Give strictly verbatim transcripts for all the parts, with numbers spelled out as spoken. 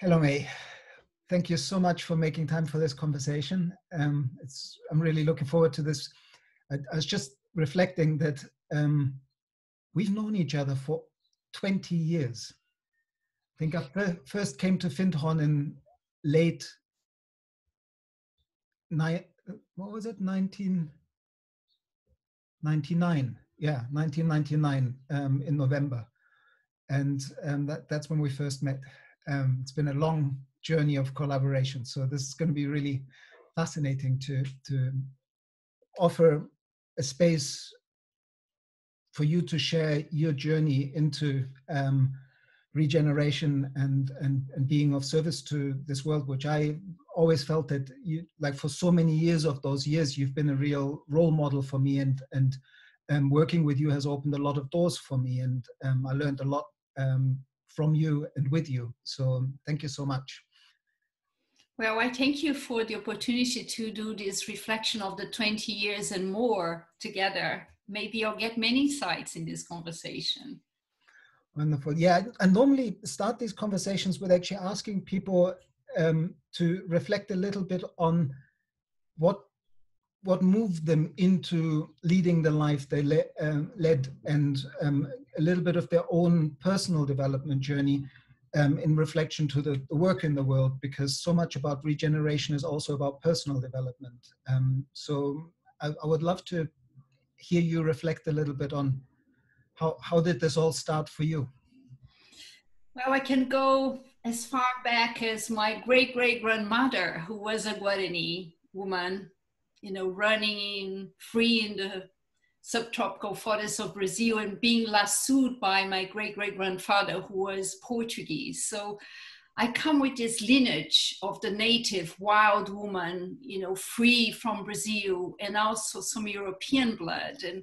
Hello, May. Thank you so much for making time for this conversation. Um, it's, I'm really looking forward to this. I, I was just reflecting that um, we've known each other for twenty years. I think I first came to FindHorn in late, what was it, nineteen ninety-nine? Yeah, nineteen ninety-nine um, in November. And um, that, that's when we first met. Um, it's been a long journey of collaboration. So this is going to be really fascinating to, to offer a space for you to share your journey into um, regeneration and, and, and being of service to this world, which I always felt that you, like for so many years of those years, you've been a real role model for me, and, and um, working with you has opened a lot of doors for me, and um, I learned a lot um, from you and with you. So thank you so much. Well, I thank you for the opportunity to do this reflection of the twenty years and more together. Maybe I'll get many insights in this conversation. Wonderful. Yeah, I normally start these conversations with actually asking people um, to reflect a little bit on what what moved them into leading the life they le um, led, and um, a little bit of their own personal development journey um, in reflection to the, the work in the world, because so much about regeneration is also about personal development. Um, so I, I would love to hear you reflect a little bit on how, how did this all start for you? Well, I can go as far back as my great-great-grandmother, who was a Guarani woman, you know, running free in the subtropical forests of Brazil and being lassoed by my great-great-grandfather, who was Portuguese. So I come with this lineage of the native wild woman, you know, free from Brazil, and also some European blood. And,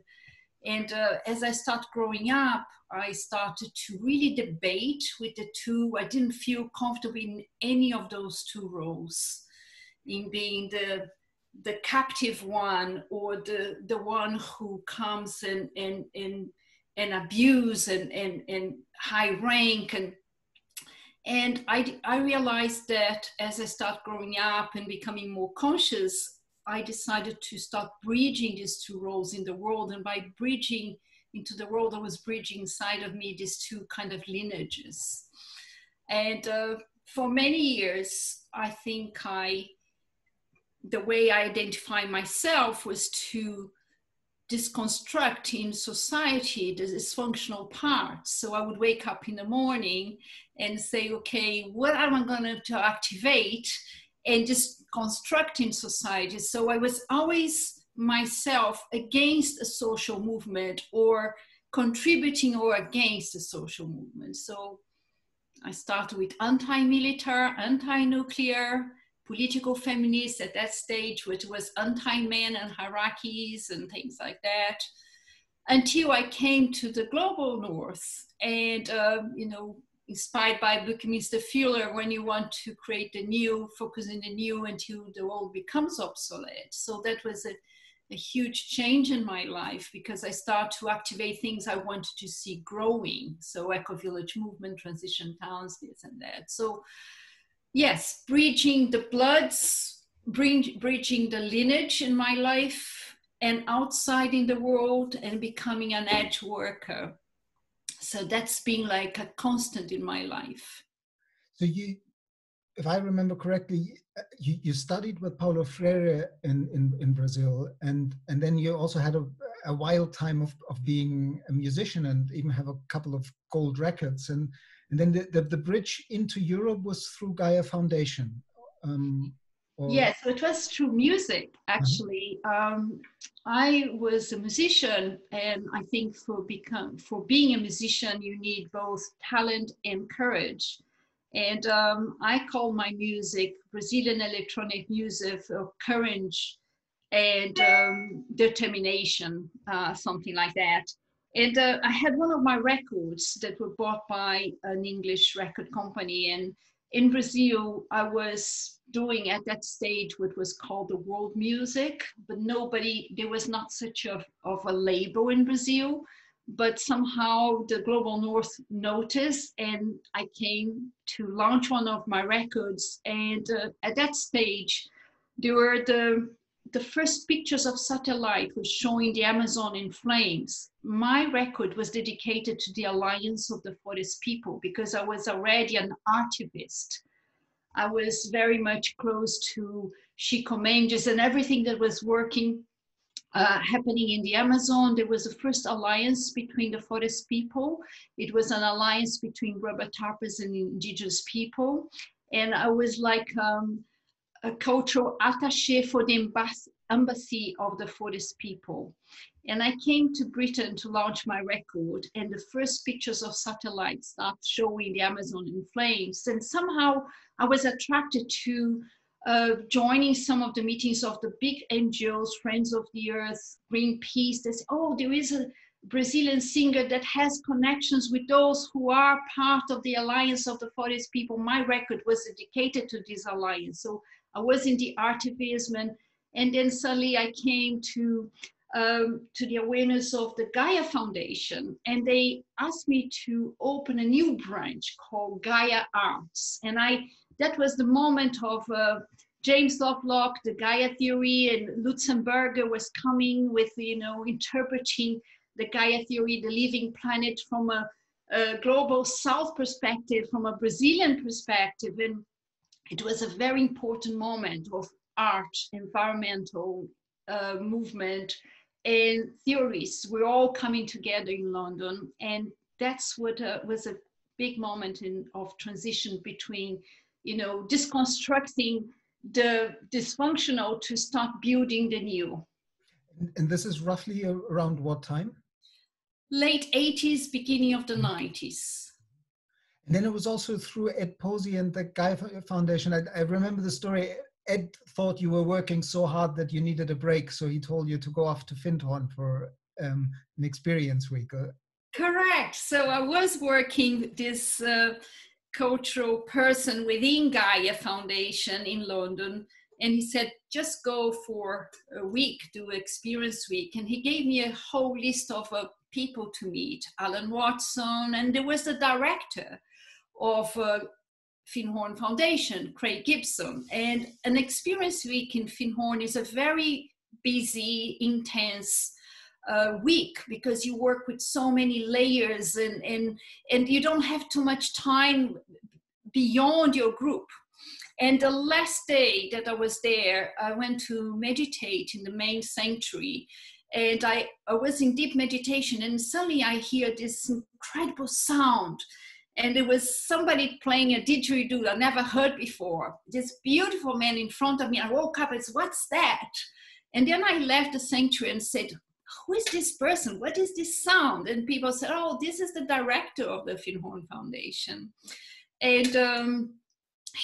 and uh, as I started growing up, I started to really debate with the two. I didn't feel comfortable in any of those two roles, in being the the captive one, or the the one who comes and and and and abuse and and and high rank, and and I I realized that as I start growing up and becoming more conscious, I decided to start bridging these two roles in the world, and by bridging into the world, I was bridging inside of me these two kind of lineages, and uh, for many years, I think I. the way I identify myself was to disconstruct in society the dysfunctional parts. So I would wake up in the morning and say, okay, what am I going to activate and just construct in society? So I was always myself against a social movement, or contributing or against a social movement. So I started with anti-military, anti-nuclear, political feminists at that stage, which was anti-men and hierarchies and things like that, until I came to the global north. And, uh, you know, inspired by Buckminster Fuller, when you want to create the new, focus in the new until the old becomes obsolete. So that was a, a huge change in my life, because I started to activate things I wanted to see growing. So eco-village movement, transition towns, this and that. So. Yes, bridging the bloods, bridging bridging the lineage in my life and outside in the world, and becoming an edge worker. So that's been like a constant in my life. So you, if I remember correctly, you, you studied with Paulo Freire in, in, in Brazil, and, and then you also had a, a wild time of, of being a musician, and even have a couple of gold records. And And then the, the, the bridge into Europe was through Gaia Foundation. Um, yes, yeah, so it was through music, actually. Mm-hmm. um, I was a musician, and I think for, become, for being a musician, you need both talent and courage. And um, I call my music, Brazilian electronic music, or courage and um, determination, uh, something like that. And uh, I had one of my records that were bought by an English record company. And in Brazil, I was doing at that stage what was called the world music, but nobody, there was not such a, of a label in Brazil. but somehow the Global North noticed, and I came to launch one of my records. And uh, at that stage, there were the, the first pictures of satellite was showing the Amazon in flames. My record was dedicated to the Alliance of the Forest People, because I was already an activist. I was very much close to Chico Mendes and everything that was working Uh, happening in the Amazon. There was the first alliance between the forest people. It was an alliance between rubber tarpers and indigenous people. And I was like um, a cultural attaché for the embassy of the forest people. And I came to Britain to launch my record, and the first pictures of satellites start showing the Amazon in flames. And somehow I was attracted to Uh, joining some of the meetings of the big N G Os, Friends of the Earth, Greenpeace. They say, oh, there is a Brazilian singer that has connections with those who are part of the Alliance of the Forest People. My record was dedicated to this alliance. So I was in the activism, and, and then suddenly I came to, um, to the awareness of the Gaia Foundation, and they asked me to open a new branch called Gaia Arts. And I That was the moment of uh, James Lovelock, the Gaia theory, and Lutzenberger was coming with, you know, interpreting the Gaia theory, the living planet, from a, a global South perspective, from a Brazilian perspective. And it was a very important moment of art, environmental uh, movement, and theories. We're all coming together in London. And that's what uh, was a big moment in, of transition between, you know, deconstructing the dysfunctional to start building the new. And this is roughly around what time? Late eighties, beginning of the nineties. And then it was also through Ed Posey and the Gaia Foundation. I, I remember the story. Ed thought you were working so hard that you needed a break, so he told you to go off to Findhorn for um, an experience week. Uh, Correct. So I was working this uh, cultural person within Gaia Foundation in London, and he said, just go for a week, do experience week. And he gave me a whole list of uh, people to meet, Alan Watson, and there was the director of uh, Findhorn Foundation, Craig Gibson. And an experience week in Findhorn is a very busy, intense Uh, week, because you work with so many layers, and, and, and you don't have too much time beyond your group. And the last day that I was there, I went to meditate in the main sanctuary, and I, I was in deep meditation, and suddenly I hear this incredible sound, and there was somebody playing a didgeridoo I never heard before. This beautiful man in front of me, I woke up and said, what's that? And then I left the sanctuary and said, who is this person? What is this sound? And people said, oh, this is the director of the Findhorn Foundation. And um,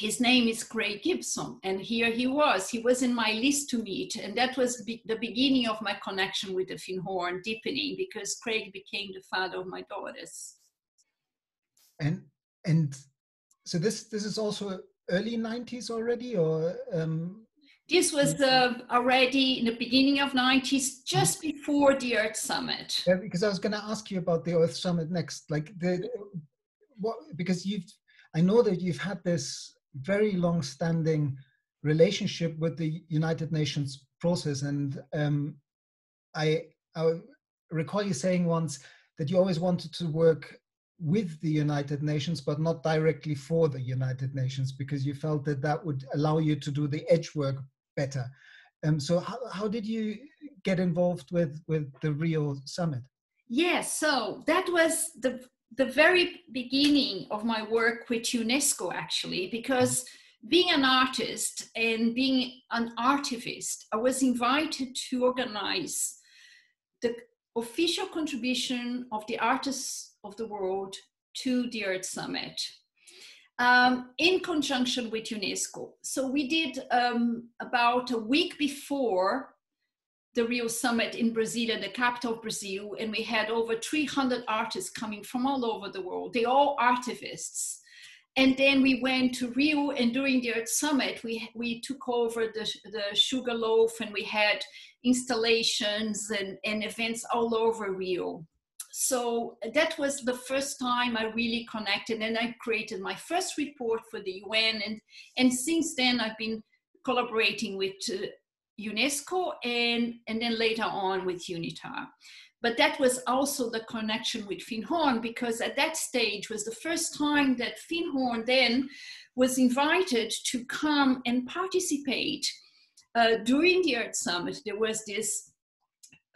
his name is Craig Gibson. And here he was. He was in my list to meet. And that was be the beginning of my connection with the Findhorn, deepening, because Craig became the father of my daughters. And and so this, this is also early nineties already, or? Um... This was uh, already in the beginning of nineties, just before the Earth Summit. Yeah, because I was going to ask you about the Earth Summit next. Like, the, what, because you've, I know that you've had this very long-standing relationship with the United Nations process, and um, I, I recall you saying once that you always wanted to work with the United Nations, but not directly for the United Nations, because you felt that that would allow you to do the edge work better. Um, so how, how did you get involved with, with the Rio Summit? Yes, yeah, so that was the, the very beginning of my work with UNESCO, actually, because being an artist and being an activist, I was invited to organize the official contribution of the artists of the world to the Earth Summit. Um, in conjunction with UNESCO. So we did um, about a week before the Rio Summit in Brasilia, in the capital of Brazil, and we had over three hundred artists coming from all over the world. They're all activists. And then we went to Rio, and during the Earth Summit, we, we took over the, the Sugarloaf, and we had installations and, and events all over Rio. So that was the first time I really connected, and I created my first report for the U N. And, and since then, I've been collaborating with uh, UNESCO and, and then later on with UNITAR. But that was also the connection with FinHorn, because at that stage was the first time that FinHorn then was invited to come and participate uh, during the Earth Summit. There was this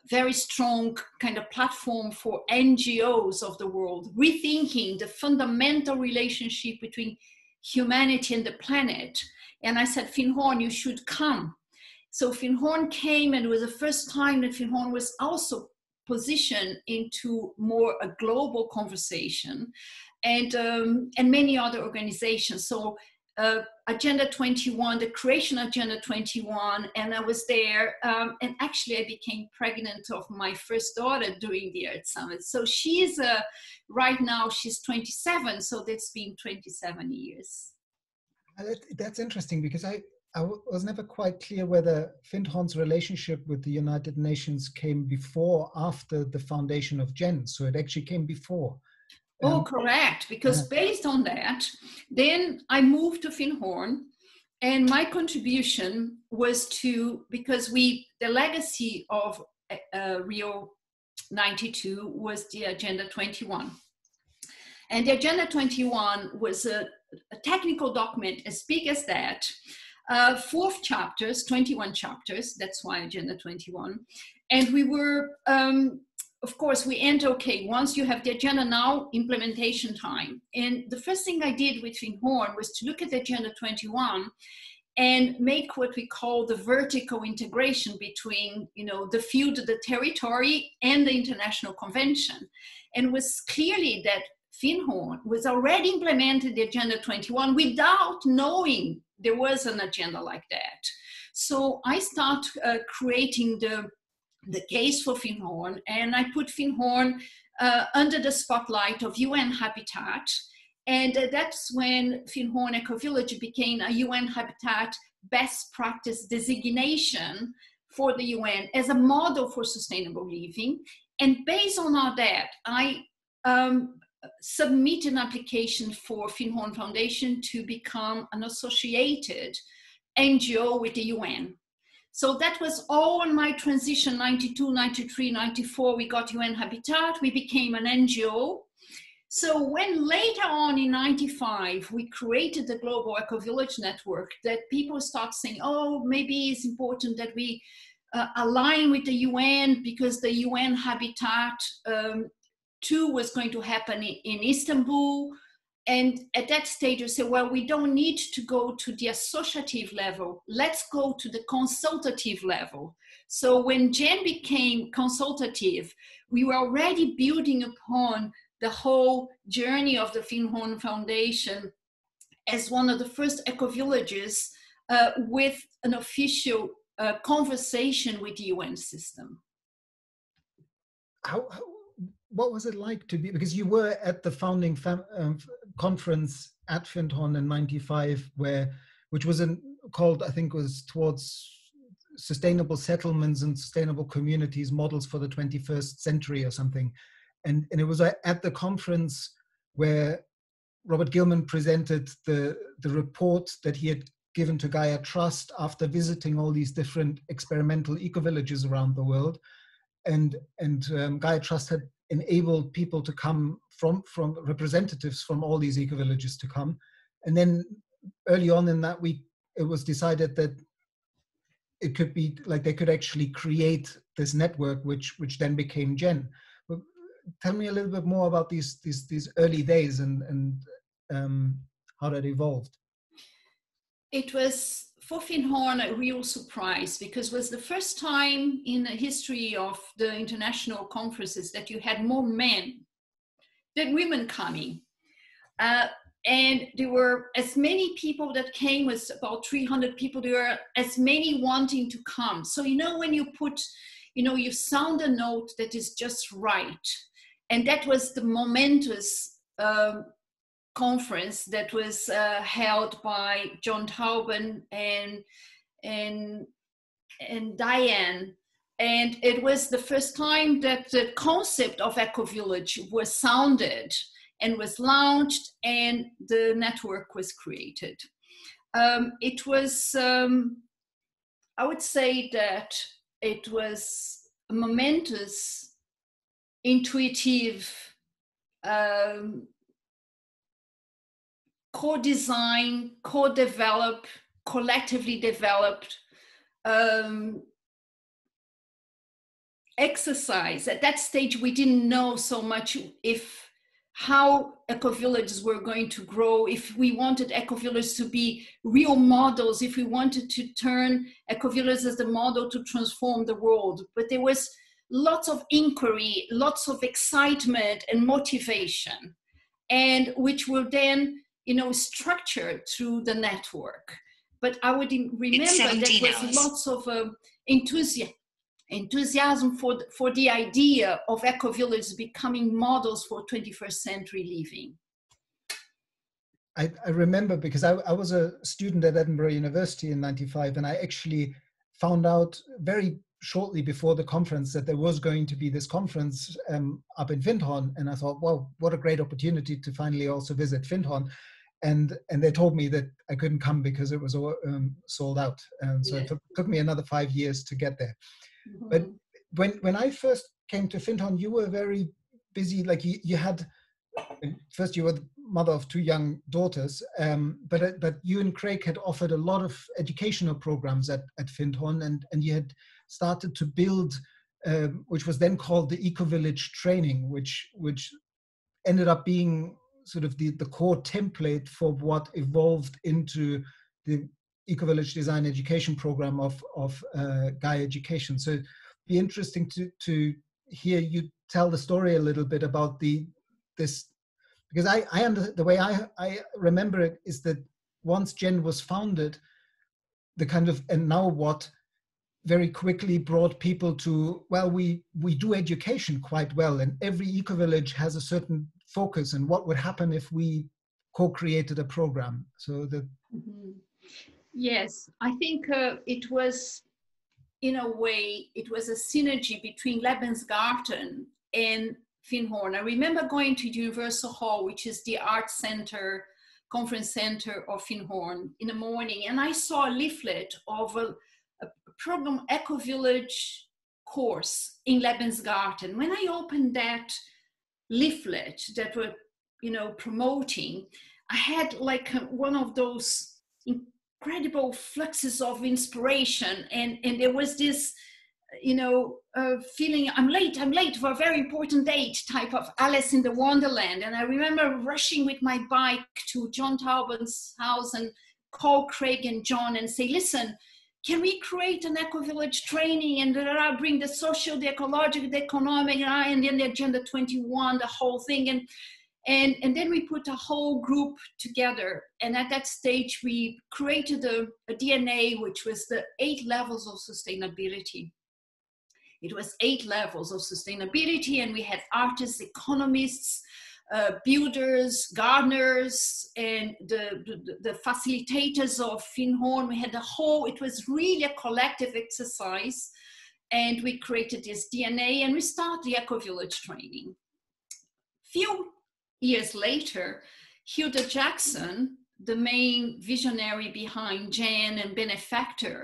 very strong kind of platform for N G Os of the world, rethinking the fundamental relationship between humanity and the planet. And I said, FinHorn, you should come. So FinHorn came, and it was the first time that FinHorn was also positioned into more a global conversation, and, um, and many other organizations. So uh, Agenda twenty-one, the creation of Agenda twenty-one, and I was there, um, and actually I became pregnant of my first daughter during the Earth Summit. So she's, uh, right now she's twenty-seven, so that's been twenty-seven years. That's interesting, because I, I was never quite clear whether FinHorn's relationship with the United Nations came before or after the foundation of G E N. So it actually came before. Um, oh, correct. Because uh, based on that, then I moved to FinHorn, and my contribution was to, because we, the legacy of uh, Rio ninety-two was the Agenda twenty-one. And the Agenda twenty-one was a, a technical document as big as that. Uh, fourth chapters, twenty-one chapters, that's why Agenda twenty-one. And we were, um, of course, we end, okay, once you have the agenda, now implementation time. And the first thing I did with FinHorn was to look at Agenda twenty-one and make what we call the vertical integration between, you know, the field, the territory, and the international convention. And it was clearly that FinHorn was already implemented the Agenda twenty-one without knowing there was an agenda like that. So I start uh, creating the, the case for FinHorn, and I put FinHorn uh, under the spotlight of U N Habitat. And uh, that's when FinHorn Ecovillage became a U N Habitat best practice designation for the U N as a model for sustainable living. And based on all that, I um, submit an application for FinHorn Foundation to become an associated N G O with the U N. So that was all in my transition, ninety-two, ninety-three, ninety-four, we got U N Habitat, we became an N G O. So when later on in ninety-five, we created the Global Ecovillage Network, that people start saying, oh, maybe it's important that we uh, align with the U N, because the U N Habitat um, two was going to happen in Istanbul. And at that stage, you say, well, we don't need to go to the associative level. Let's go to the consultative level. So when G E N became consultative, we were already building upon the whole journey of the FinHorn Foundation as one of the first ecovillages uh, with an official uh, conversation with the U N system. How, how What was it like to be, because you were at the founding fam, um, conference at FinHorn in ninety-five, where, which was in, called, I think was towards sustainable settlements and sustainable communities, models for the twenty-first century or something. And, and it was at the conference where Robert Gilman presented the, the report that he had given to Gaia Trust after visiting all these different experimental eco-villages around the world. And, and um, Gaia Trust had enabled people to come from, from representatives from all these eco-villages to come. And then early on in that week, it was decided that it could be, like they could actually create this network, which which then became G E N. But tell me a little bit more about these these, these early days and, and um, how that evolved. It was, for FinHorn, a real surprise, because it was the first time in the history of the international conferences that you had more men than women coming. Uh, and there were as many people that came, as about three hundred people, there were as many wanting to come. So, you know, when you put, you know, you sound a note that is just right. And that was the momentous um, conference that was uh, held by John Tauben and and and Diane And it was the first time that the concept of Ecovillage was sounded and was launched, and the network was created. Um, it was, um, I would say that it was a momentous, intuitive, um, co-design, co-develop, collectively developed um, exercise. At that stage, we didn't know so much if how ecovillages were going to grow, if we wanted ecovillages to be real models, if we wanted to turn ecovillages as the model to transform the world. But there was lots of inquiry, lots of excitement and motivation, and which will then, you know, structured through the network. But I would remember there was hours. lots of um, enthusiasm. enthusiasm for the, for the idea of ecovillages becoming models for twenty-first century living. I, I remember because I, I was a student at Edinburgh University in ninety-five, and I actually found out very shortly before the conference that there was going to be this conference um, up in Findhorn, and I thought, well, what a great opportunity to finally also visit Findhorn. And, and they told me that I couldn't come because it was all, um, sold out. Um, so yeah. it took, took me another five years to get there. Mm-hmm. But when when I first came to Findhorn, you were very busy. Like you, you had first you were the mother of two young daughters, um, but but you and Craig had offered a lot of educational programs at at Findhorn, and and you had started to build, uh, which was then called the Ecovillage Training, which which ended up being sort of the the core template for what evolved into the Ecovillage Design Education Program of, of uh, Gaia Education. So it'd be interesting to, to hear you tell the story a little bit about the this, because I, I under, the way I, I remember it is that once Gen was founded, the kind of and now what very quickly brought people to, well, we, we do education quite well, and every ecovillage has a certain focus, and what would happen if we co-created a program. So the... Mm-hmm. Yes, I think uh, it was, in a way, it was a synergy between Lebensgarten and Findhorn. I remember going to Universal Hall, which is the art center, conference center of Findhorn, in the morning, and I saw a leaflet of a, a program Ecovillage course in Lebensgarten. When I opened that leaflet that were, you know, promoting, I had like a, one of those incredible fluxes of inspiration, and and there was this, you know, uh, feeling I'm late, I'm late for a very important date type of Alice in the Wonderland. And I remember rushing with my bike to John Talbot's house and call Craig and John and say, listen, can we create an Ecovillage training and uh, bring the social, the ecological, the economic, uh, and then the Agenda twenty-one, the whole thing. And And, and then we put a whole group together. And at that stage, we created a, a D N A, which was the eight levels of sustainability. It was eight levels of sustainability. And we had artists, economists, uh, builders, gardeners, and the, the, the facilitators of Findhorn. We had the whole, it was really a collective exercise. And we created this D N A, and we started the Ecovillage training. Few years later, Hilda Jackson, the main visionary behind Gen and benefactor,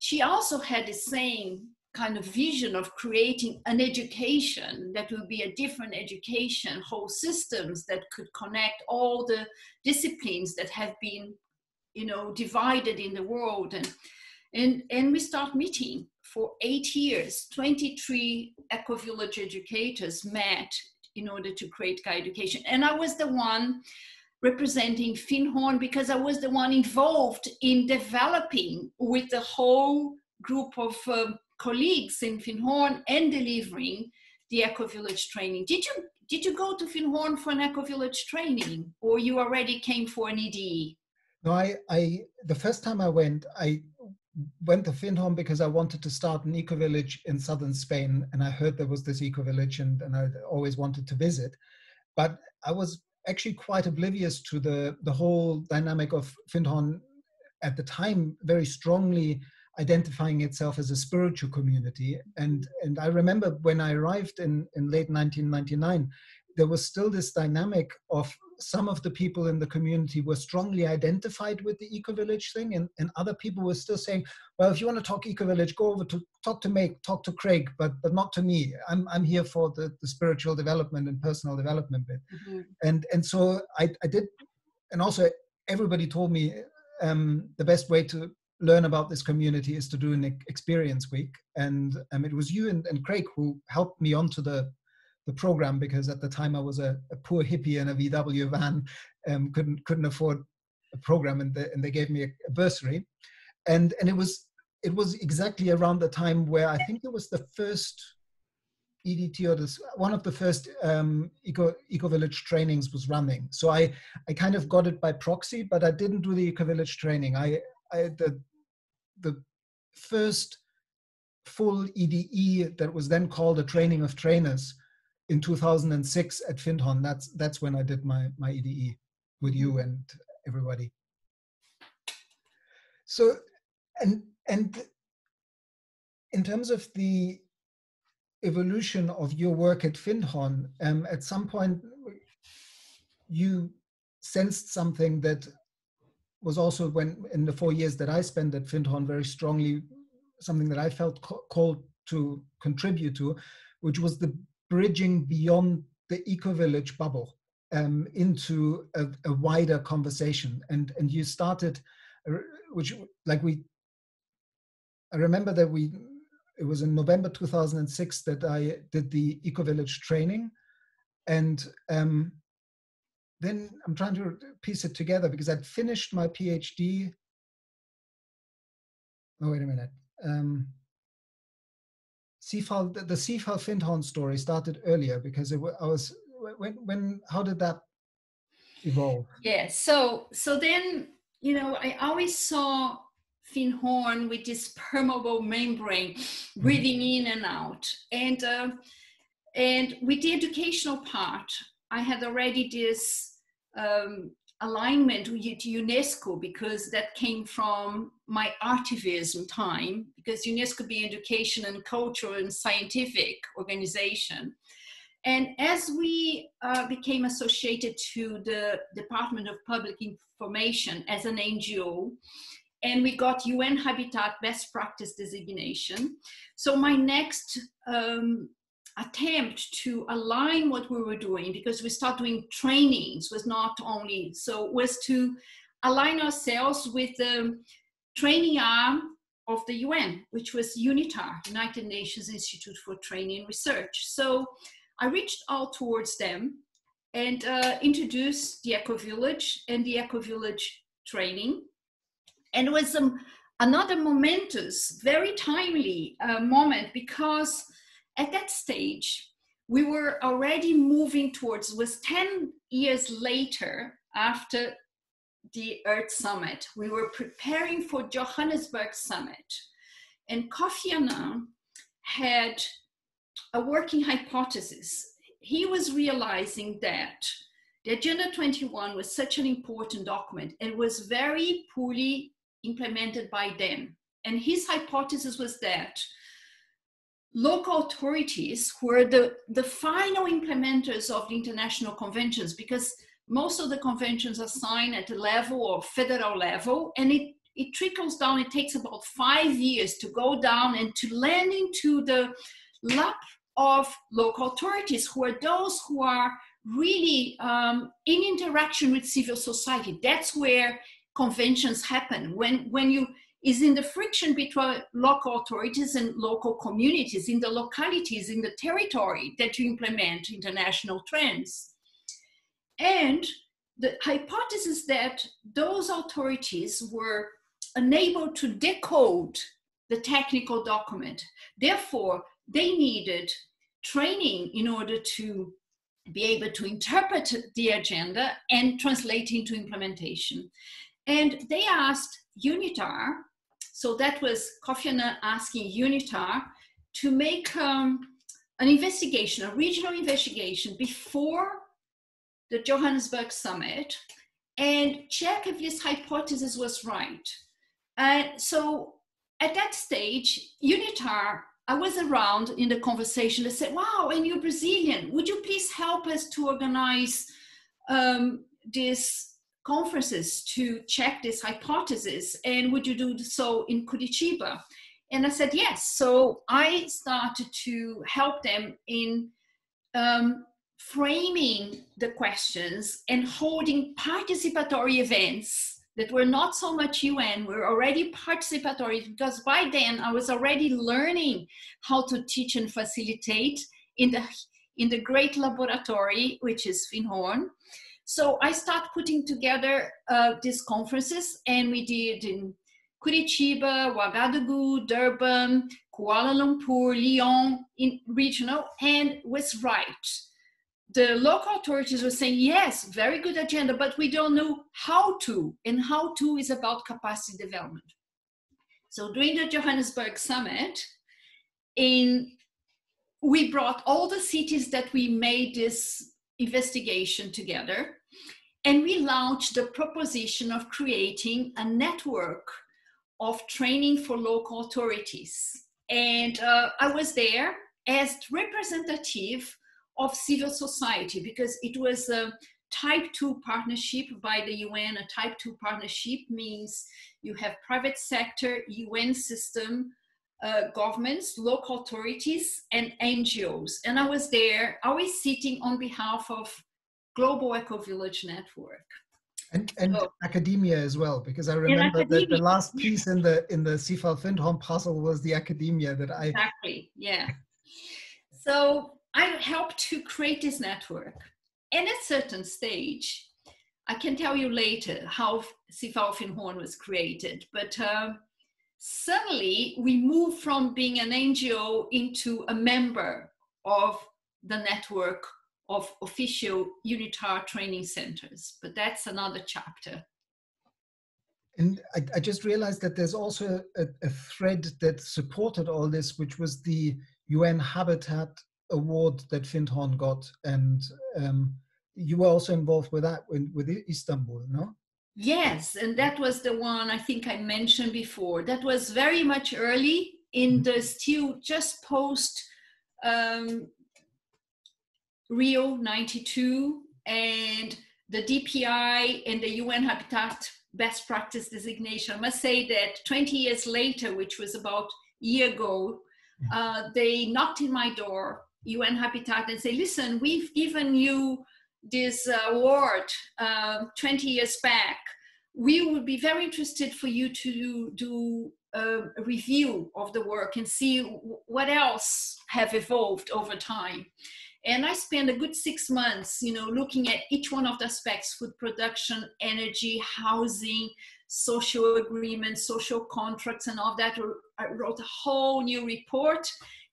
she also had the same kind of vision of creating an education that would be a different education, whole systems that could connect all the disciplines that have been, you know, divided in the world. And, and, and we start meeting for eight years. twenty-three Ecovillage educators met in order to create Gaia Education. And I was the one representing Findhorn, because I was the one involved in developing with the whole group of um, colleagues in Findhorn and delivering the Ecovillage training. Did you, did you go to Findhorn for an Ecovillage training, or you already came for an E D E? No, I, I the first time I went, I went to Findhorn because I wanted to start an ecovillage in southern Spain, and I heard there was this ecovillage, and, and I always wanted to visit. But I was actually quite oblivious to the, the whole dynamic of Findhorn at the time, very strongly identifying itself as a spiritual community. And, and I remember when I arrived in, in late nineteen ninety-nine, there was still this dynamic of some of the people in the community were strongly identified with the eco-village thing, and, and other people were still saying, well, if you want to talk eco-village, go over to talk to Meg, talk to Craig, but but not to me. I'm, I'm here for the, the spiritual development and personal development bit. Mm-hmm. And, and so I, I did, and also everybody told me um, the best way to learn about this community is to do an experience week. And um, it was you and, and Craig who helped me onto the the program, because at the time I was a, a poor hippie in a V W van, um, couldn't couldn't afford a program, and, the, and they gave me a, a bursary, and and it was it was exactly around the time where I think it was the first E D T or this, one of the first um, eco eco-village trainings was running. So I I kind of got it by proxy, but I didn't do the eco-village training. I I the the first full E D E that was then called a training of trainers in two thousand six at FinTon, that's that's when I did my, my E D E with you and everybody. So, and, and in terms of the evolution of your work at FinTon, um, at some point you sensed something that was also, when in the four years that I spent at FinTon, very strongly, something that I felt co- called to contribute to, which was the bridging beyond the eco-village bubble um, into a, a wider conversation. And, and you started, which like we, I remember that we, it was in November two thousand six that I did the eco-village training. And um, then I'm trying to piece it together because I'd finished my PhD. Oh, wait a minute. Um, C F A L, the C F A L FinTon story started earlier because it I was when when how did that evolve? Yeah, so so then you know I always saw FinTon with this permeable membrane breathing mm-hmm. in and out, and uh, and with the educational part, I had already this um, alignment to UNESCO because that came from my artivism time, because UNESCO being education and culture and scientific organization. And as we uh, became associated to the Department of Public Information as an N G O, and we got U N Habitat Best Practice designation. So my next um, attempt to align what we were doing, because we start doing trainings, was not only so was to align ourselves with the training arm of the U N, which was UNITAR, United Nations Institute for Training and Research. So I reached out towards them and uh, introduced the eco-village and the eco-village training, and it was um, another momentous, very timely uh, moment, because at that stage, we were already moving towards, was ten years later after the Earth Summit, we were preparing for Johannesburg Summit. And Kofi Annan had a working hypothesis. He was realizing that the Agenda twenty-one was such an important document and was very poorly implemented by them. And his hypothesis was that local authorities were the, the final implementers of the international conventions, because most of the conventions are signed at the level or federal level, and it, it trickles down. It takes about five years to go down and to land into the lap of local authorities, who are those who are really um, in interaction with civil society. That's where conventions happen. When, when you is in the friction between local authorities and local communities, in the localities, in the territory that you implement international trends. And the hypothesis that those authorities were unable to decode the technical document. Therefore, they needed training in order to be able to interpret the agenda and translate into implementation. And they asked UNITAR, so that was Kofi Annan asking UNITAR to make um, an investigation, a regional investigation before the Johannesburg Summit, and check if this hypothesis was right. Uh, so at that stage, UNITAR, I was around in the conversation. They said, wow, and you're Brazilian. Would you please help us to organize um, these conferences to check this hypothesis? And would you do so in Curitiba? And I said, yes. So I started to help them in um, framing the questions and holding participatory events that were not so much U N, were already participatory, because by then I was already learning how to teach and facilitate in the, in the great laboratory, which is FINHORN. So I started putting together uh, these conferences, and we did in Curitiba, Ouagadougou, Durban, Kuala Lumpur, Lyon, in regional, and was right. The local authorities were saying, yes, very good agenda, but we don't know how to, and how to is about capacity development. So during the Johannesburg summit, in, we brought all the cities that we made this investigation together, and we launched the proposition of creating a network of training for local authorities. And uh, I was there as representative of civil society, because it was a type two partnership by the U N. A type two partnership means you have private sector, U N system, uh, governments, local authorities, and N G Os. And I was there, always sitting on behalf of Global Eco-Village Network. And, and so, academia as well, because I remember that the last piece in the in the C I F A F I N D H O M puzzle was the academia that I... Exactly, yeah. So I helped to create this network. And at a certain stage, I can tell you later how C I F A F I N D H O M was created, but uh, suddenly we moved from being an N G O into a member of the network of official UNITAR training centers, but that's another chapter. And I, I just realized that there's also a, a thread that supported all this, which was the U N Habitat award that FINDHORN got, and um, you were also involved with that, with, with Istanbul, no? Yes, and that was the one I think I mentioned before. That was very much early in the still just post um, Rio ninety-two, and the D P I and the U N Habitat best practice designation. I must say that twenty years later, which was about a year ago, uh, they knocked in my door, U N Habitat, and say, listen, we've given you this award uh, twenty years back. We would be very interested for you to do a review of the work and see what else have evolved over time. And I spent a good six months, you know, looking at each one of the aspects: food production, energy, housing, social agreements, social contracts, and all that. I wrote a whole new report.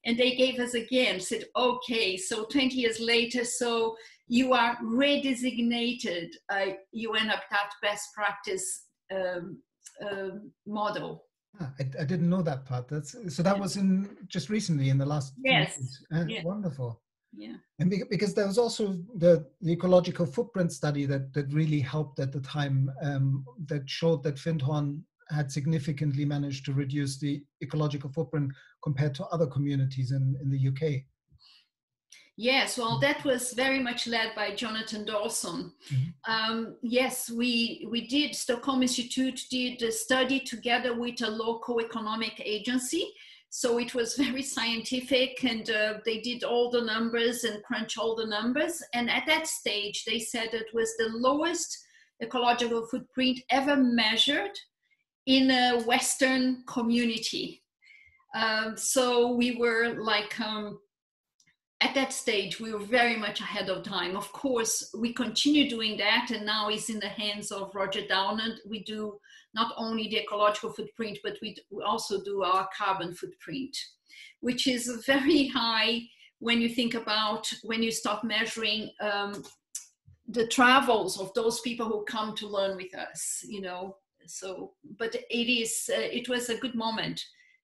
And they gave us again, said, okay, so twenty years later, so you are redesignated a U N Habitat best practice um, um, model. Ah, I, I didn't know that part. That's, so that was in just recently in the last yes. Uh, yes. Wonderful. Yeah. And because there was also the, the ecological footprint study that, that really helped at the time, um, that showed that FINDHORN had significantly managed to reduce the ecological footprint compared to other communities in, in the U K. Yes, well, that was very much led by Jonathan Dawson. Mm-hmm. um, yes, we, we did, Stockholm Institute did a study together with a local economic agency. So it was very scientific, and uh, they did all the numbers and crunch all the numbers. And at that stage, they said it was the lowest ecological footprint ever measured in a Western community. Um, so we were like, um, at that stage, we were very much ahead of time. Of course, we continue doing that, and now it's in the hands of Roger Downard. We do not only the ecological footprint, but we also do our carbon footprint, which is very high when you think about, when you start measuring um, the travels of those people who come to learn with us, you know. So, but it is, uh, it was a good moment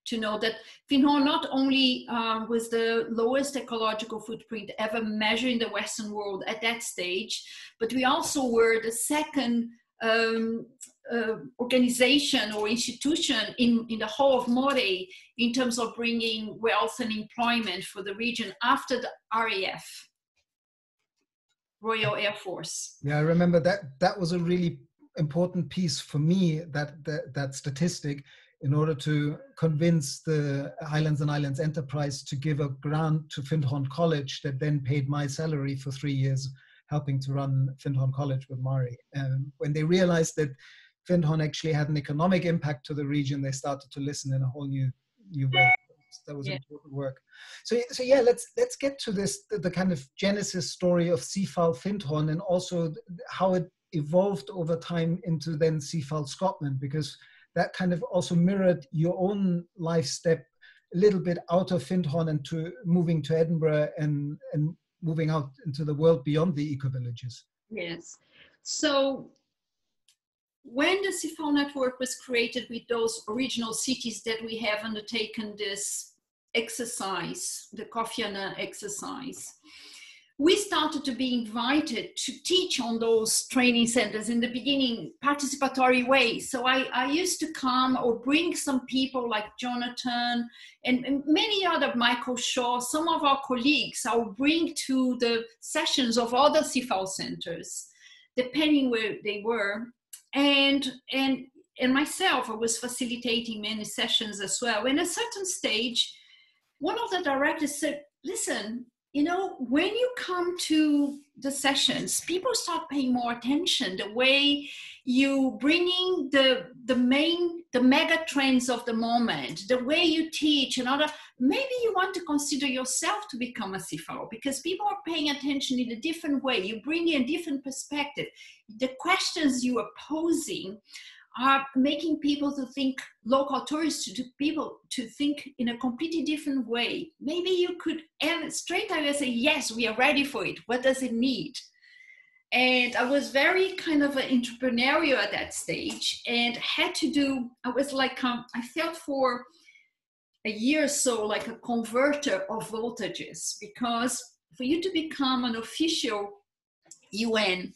to know that FINDHORN not only um, was the lowest ecological footprint ever measured in the Western world at that stage, but we also were the second um, uh, organization or institution in, in the whole of Moree in terms of bringing wealth and employment for the region after the R A F, Royal Air Force. Yeah, I remember that. That was a really important piece for me, that, that, that statistic, in order to convince the Highlands and Islands Enterprise to give a grant to Findhorn College that then paid my salary for three years, helping to run Findhorn College with Mari. Um, when they realized that Findhorn actually had an economic impact to the region, they started to listen in a whole new, new way. That was yeah. important work. So, so yeah, let's, let's get to this, the, the kind of genesis story of Seafal Findhorn, and also how it evolved over time into then Seafal Scotland, because that kind of also mirrored your own life step a little bit out of Findhorn and to moving to Edinburgh and, and moving out into the world beyond the eco-villages. Yes. So when the Seafal Network was created with those original cities that we have undertaken this exercise, the Kofi Annan exercise, we started to be invited to teach on those training centers in the beginning, participatory way. So I, I used to come or bring some people like Jonathan and, and many other, Michael Shaw, some of our colleagues I'll bring to the sessions of other Seafal centers, depending where they were. And, and, and myself, I was facilitating many sessions as well. And at a certain stage, one of the directors said, listen, you know, when you come to the sessions, people start paying more attention, the way you bringing the, the main, the mega trends of the moment, the way you teach and other, maybe you want to consider yourself to become a Seafal, because people are paying attention in a different way. You bring in a different perspective. The questions you are posing are making people to think, local tourists, to people to think in a completely different way. Maybe you could straight away say, yes, we are ready for it. What does it need? And I was very kind of an entrepreneurial at that stage and had to do, I was like, um, I felt for a year or so like a converter of voltages, because for you to become an official U N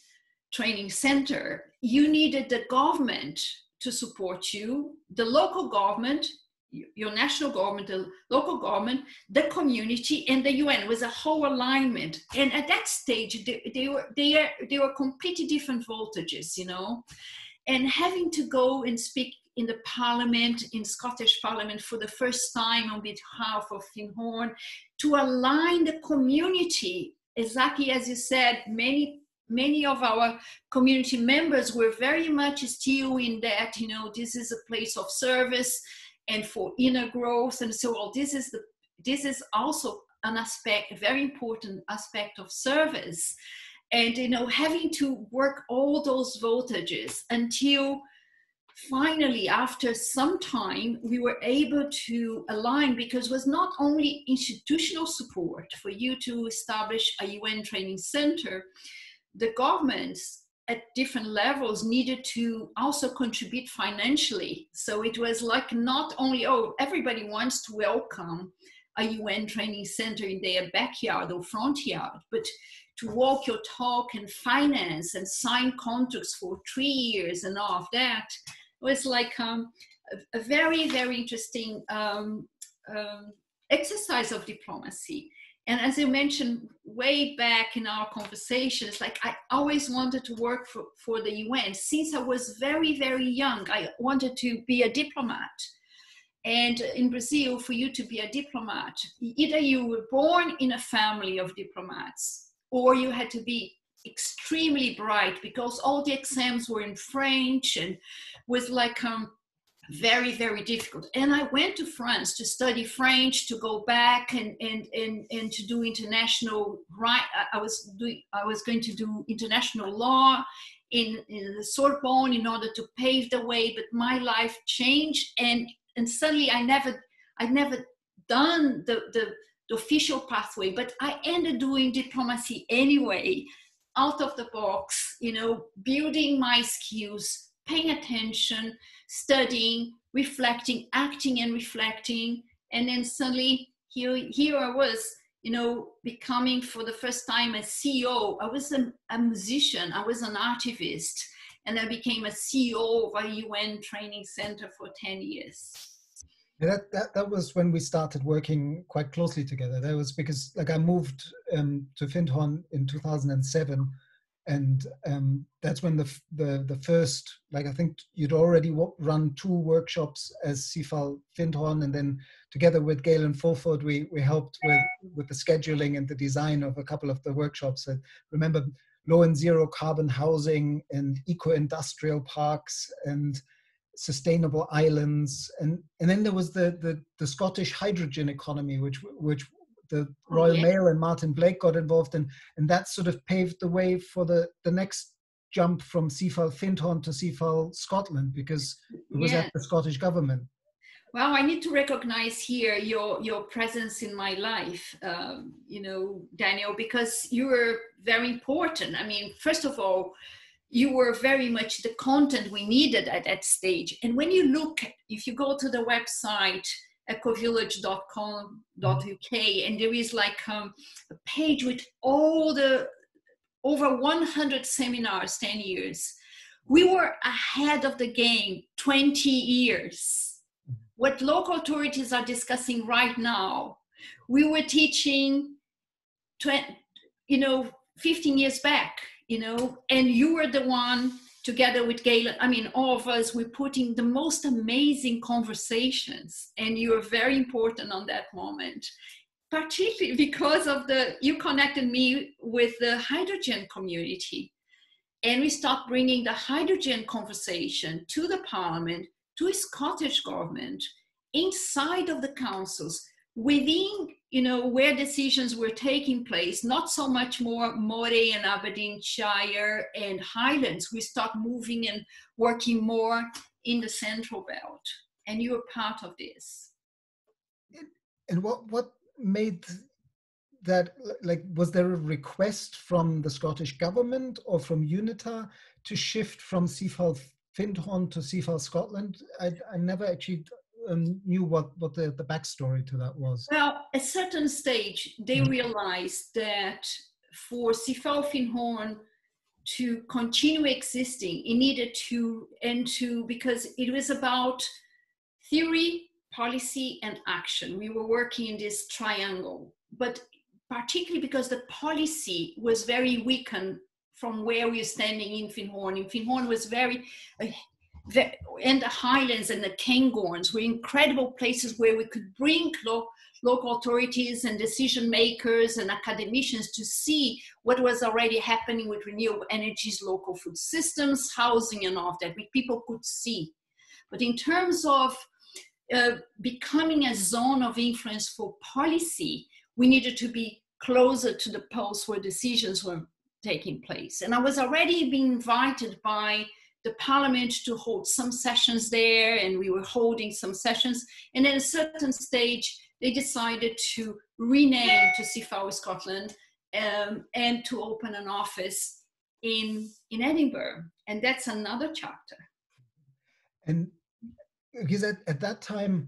training center, you needed the government to support you, the local government, your national government, the local government, the community, and the U N. It was a whole alignment. And at that stage, they, they were they are they were completely different voltages, you know. And having to go and speak in the parliament, in Scottish Parliament, for the first time on behalf of Findhorn, to align the community, exactly as you said, many. Many of our community members were very much still in that, you know, this is a place of service and for inner growth. And so all this is the, this is also an aspect, a very important aspect of service. And, you know, having to work all those voltages until finally, after some time, we were able to align, because it was not only institutional support for you to establish a U N training center. The governments at different levels needed to also contribute financially. So it was like not only, oh, everybody wants to welcome a U N training center in their backyard or front yard, but to walk your talk and finance and sign contracts for three years and all of that was like um, a, a very, very interesting um, um, exercise of diplomacy. And as you mentioned way back in our conversations, like I always wanted to work for, for the U N. Since I was very, very young, I wanted to be a diplomat. And in Brazil, for you to be a diplomat, either you were born in a family of diplomats, or you had to be extremely bright, because all the exams were in French and was like um, very, very difficult. And I went to France to study French, to go back and and and, and to do international right. I was doing I was going to do international law in, in the Sorbonne in order to pave the way, but my life changed, and and suddenly I never I never done the, the, the official pathway, but I ended doing diplomacy anyway, out of the box, you know, building my skills, paying attention, studying, reflecting, acting and reflecting. And then suddenly here, here I was, you know, becoming for the first time a C E O. I was a, a musician, I was an activist. and I became a C E O of a U N training center for ten years. Yeah, that, that, that was when we started working quite closely together. That was because, like, I moved um, to Findhorn in two thousand seven, and um, that's when the, the, the first, like, I think you'd already run two workshops as C I F A L Findhorn, and then together with Galen Fulford, we, we helped with, with the scheduling and the design of a couple of the workshops. I remember low and zero carbon housing and eco-industrial parks and sustainable islands, and and then there was the the, the Scottish hydrogen economy, which which the Royal okay. Mail and Martin Blake got involved in, and that sort of paved the way for the the next jump from C I F A L Findhorn to C I F A L Scotland, because it was yeah. at the Scottish government. Well, I need to recognize here your your presence in my life, um, you know, Daniel, because you were very important. I mean, first of all, you were very much the content we needed at that stage. And when you look, if you go to the website, ecovillage dot com dot U K, and there is like um, a page with all the, over one hundred seminars, ten years. We were ahead of the game, twenty years. What local authorities are discussing right now, we were teaching, you know, fifteen years back. You know, and you were the one, together with Galen, I mean, all of us, we're putting the most amazing conversations, and you were very important on that moment, particularly because of the, you connected me with the hydrogen community, and we start bringing the hydrogen conversation to the parliament, to the Scottish government, inside of the councils, within, you know, where decisions were taking place, not so much more Moray and Aberdeenshire and Highlands. We start moving and working more in the Central Belt, and you were part of this. And what what made that, like, was there a request from the Scottish government or from UNITA to shift from C I F A L Findhorn to C I F A L Scotland? I, I never actually Um, knew what, what the, the backstory to that was. Well, at a certain stage, they mm. realized that for C I F A L Findhorn to continue existing, it needed to, and to, because it was about theory, policy, and action. We were working in this triangle, but particularly because the policy was very weakened from where we were standing in Findhorn. In Findhorn was very, uh, The, and the Highlands and the Cairngorms were incredible places where we could bring lo local authorities and decision makers and academicians to see what was already happening with renewable energies, local food systems, housing, and all of that, which people could see. But in terms of uh, becoming a zone of influence for policy, we needed to be closer to the pulse where decisions were taking place. And I was already being invited by the parliament to hold some sessions there, and we were holding some sessions, and at a certain stage they decided to rename to C I F A L Scotland um, and to open an office in in Edinburgh, and that's another chapter. And because at, at that time,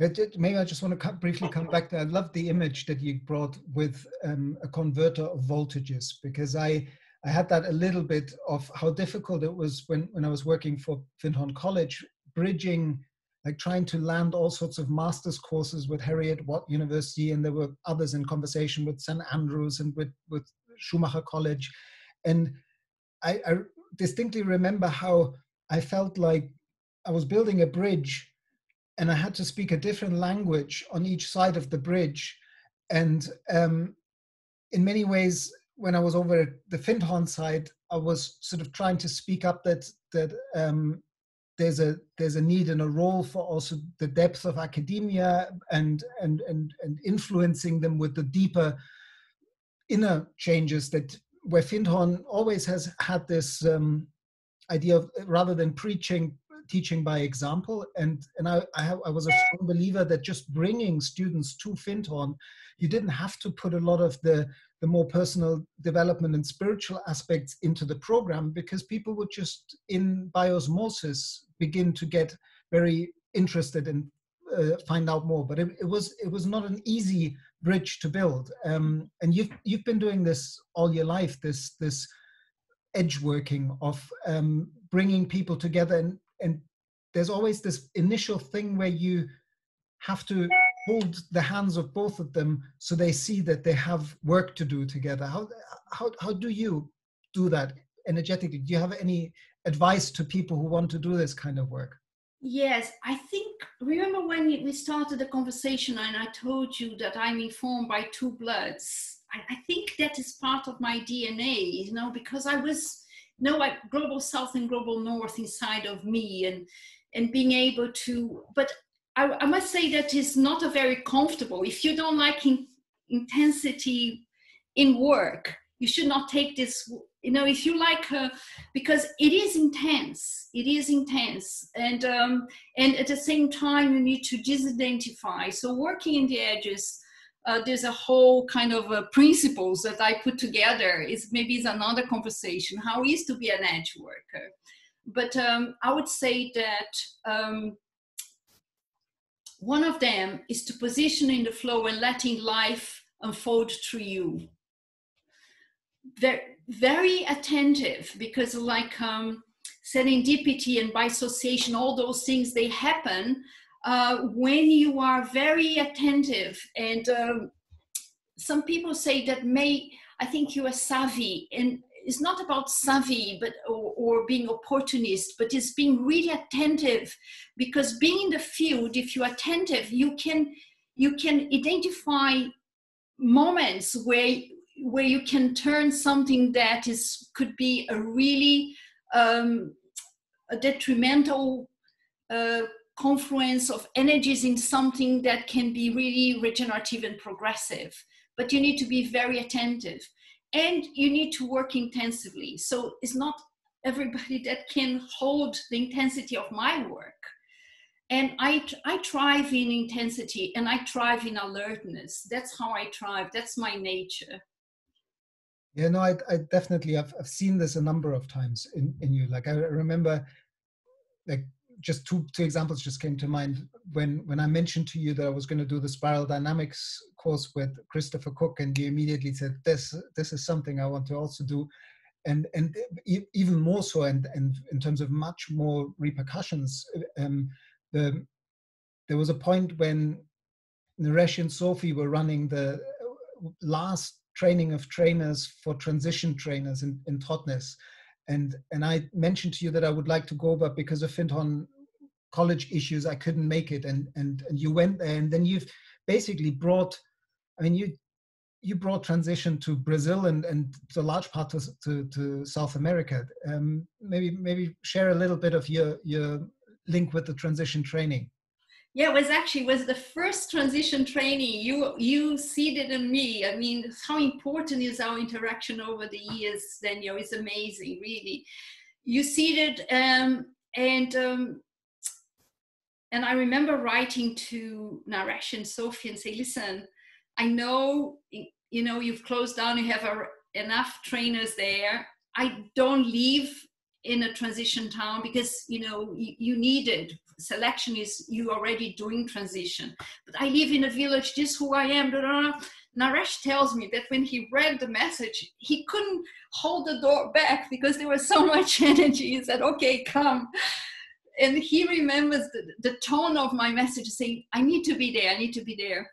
it, maybe I just want to come, briefly come back to, I love the image that you brought with um, a converter of voltages, because I I had that a little bit of how difficult it was when, when I was working for Findhorn College, bridging, like trying to land all sorts of master's courses with Heriot Watt University, and there were others in conversation with Saint Andrews and with, with Schumacher College. And I, I distinctly remember how I felt like I was building a bridge, and I had to speak a different language on each side of the bridge. And um, in many ways, when I was over at the Findhorn side, I was sort of trying to speak up that that um, there's a there's a need and a role for also the depth of academia and and and and influencing them with the deeper inner changes that where Findhorn always has had this um, idea of, rather than preaching, teaching by example. And and I I, have, I was a strong believer that just bringing students to Findhorn, you didn't have to put a lot of the the more personal development and spiritual aspects into the program, because people would just, in biosmosis, begin to get very interested and uh, find out more. But it, it was it was not an easy bridge to build. Um, and you've you've been doing this all your life, this this edge working, of um, bringing people together. And, and there's always this initial thing where you have to hold the hands of both of them so they see that they have work to do together. How, how, how do you do that energetically? Do you have any advice to people who want to do this kind of work? Yes, I think, remember when we started the conversation and I told you that I'm informed by two bloods. I, I think that is part of my D N A, you know, because I was, you know, like global south and global north inside of me, and, and being able to, but I, I must say that is not a very comfortable. If you don't like in, intensity in work, you should not take this, you know, if you like her, because it is intense, it is intense. And, um, and at the same time, you need to disidentify. So working in the edges, uh, there's a whole kind of uh, principles that I put together. It's maybe it's another conversation, how is to be an edge worker. But um, I would say that um, one of them is to position in the flow and letting life unfold through you. Very, very attentive, because like um, serendipity and by association, all those things, they happen uh, when you are very attentive. And um, some people say that may, I think you are savvy, and it's not about savvy but, or, or being opportunist, but it's being really attentive, because being in the field, if you're attentive, you can, you can identify moments where where you can turn something that is could be a really um, a detrimental uh, confluence of energies in something that can be really regenerative and progressive. But you need to be very attentive, and you need to work intensively. So it's not everybody that can hold the intensity of my work. And I, I thrive in intensity, and I thrive in alertness. That's how I thrive. That's my nature. Yeah, no, I, I definitely, I've, I've seen this a number of times in, in you. Like I remember, like just two, two examples just came to mind. When, when I mentioned to you that I was going to do the spiral dynamics course with Christopher Cook, and you immediately said, this, this is something I want to also do. And, and even more so, and, and in terms of much more repercussions, um, the, there was a point when Naresh and Sophie were running the last training of trainers for transition trainers in, in Totnes. And, and I mentioned to you that I would like to go, but because of FinTon college issues, I couldn't make it. And, and, and you went there, and then you've basically brought, I mean, you, you brought transition to Brazil and, and to a large part to, to, to South America. Um, maybe, maybe share a little bit of your, your link with the transition training. Yeah, it was actually was the first transition training you you seeded in me. I mean, how important is our interaction over the years, Daniel? It's amazing, really. You seeded, um, and um, and I remember writing to Naresh and Sophie and say, listen, I know you know you've closed down. You have a, enough trainers there. I don't leave in a transition town because you know you, you need it. Selection is you already doing transition, but I live in a village, this is who I am. Blah, blah, blah. Naresh tells me that when he read the message, he couldn't hold the door back because there was so much energy. He said, okay, come. And he remembers the, the tone of my message saying, I need to be there, I need to be there.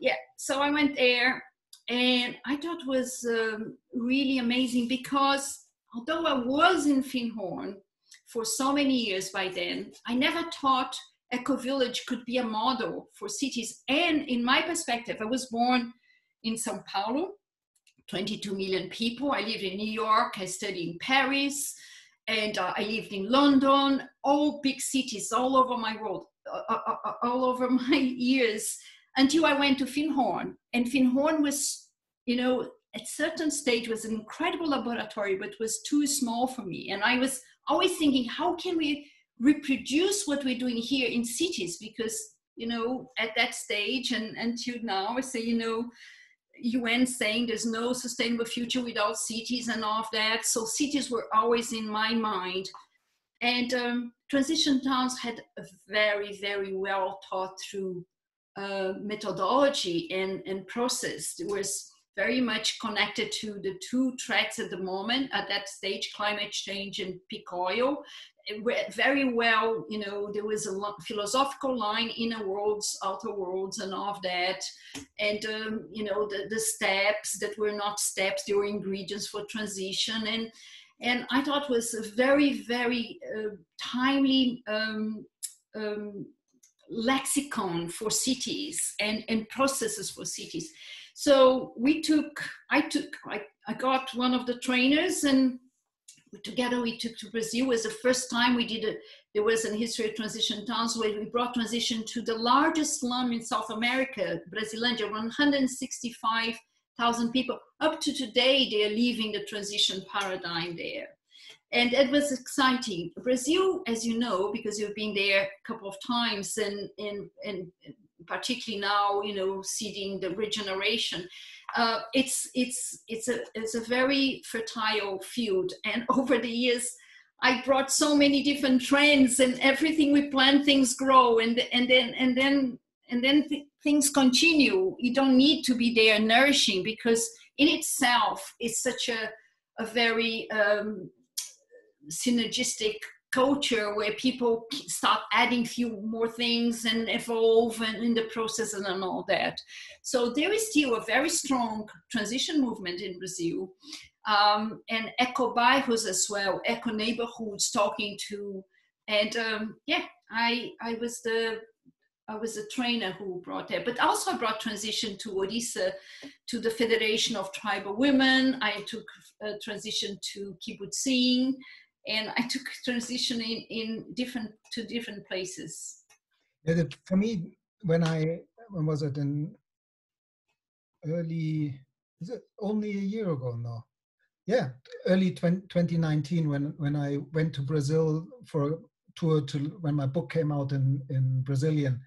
Yeah, so I went there, and I thought it was um, really amazing, because although I was in FinHorn for so many years by then, I never thought Ecovillage could be a model for cities. And in my perspective, I was born in Sao Paulo, twenty-two million people. I lived in New York, I studied in Paris, and uh, I lived in London, all big cities all over my world, uh, uh, uh, all over my years, until I went to FinHorn. And FinHorn was, you know, at certain stage was an incredible laboratory, but was too small for me. And I was always thinking, how can we reproduce what we're doing here in cities? Because, you know, at that stage and until now, I say, you know, U N saying there's no sustainable future without cities and all of that. So cities were always in my mind. And um, transition towns had a very, very well thought through uh, methodology and, and process. There was very much connected to the two threats at the moment at that stage, climate change and peak oil. Very well, you know, there was a philosophical line, inner worlds, outer worlds, and all of that. And, um, you know, the, the steps that were not steps, they were ingredients for transition. And, and I thought it was a very, very uh, timely um, um, lexicon for cities and, and processes for cities. So we took, I took, I, I got one of the trainers, and together we took to Brazil. It was the first time we did a, there was a history of transition towns where we brought transition to the largest slum in South America, Brasilândia, one hundred sixty-five thousand people. Up to today, they are living the transition paradigm there. And it was exciting. Brazil, as you know, because you've been there a couple of times, and, and, and particularly now, you know, seeding the regeneration, uh, it's, it's, it's, a, it's a very fertile field. And over the years, I brought so many different trends, and everything we plant, things grow, and, and then, and then, and then th things continue. You don't need to be there nourishing, because in itself, it's such a, a very... Um, synergistic culture where people start adding few more things and evolve, and in the process and, and all that. So there is still a very strong transition movement in Brazil, um, and eco-bairros as well, eco-neighborhoods talking to, and um, yeah, I, I was the I was a trainer who brought that, but also I brought transition to Orissa, to the Federation of Tribal Women. I took a transition to kibbutzim, and I took transition in, in different, to different places. Yeah, for me, when I, when was it, in early, is it only a year ago now? Yeah, early twenty nineteen, when, when I went to Brazil for a tour to, when my book came out in, in Brazilian.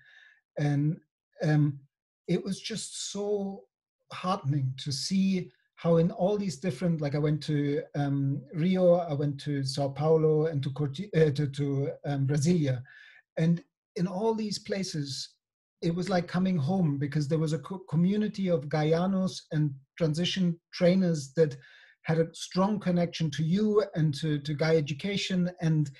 And um, it was just so heartening to see how in all these different, like I went to um, Rio, I went to Sao Paulo, and to, uh, to, to um, Brasilia. And in all these places, it was like coming home, because there was a co community of Guyanos and transition trainers that had a strong connection to you and to, to Gaia Education. And,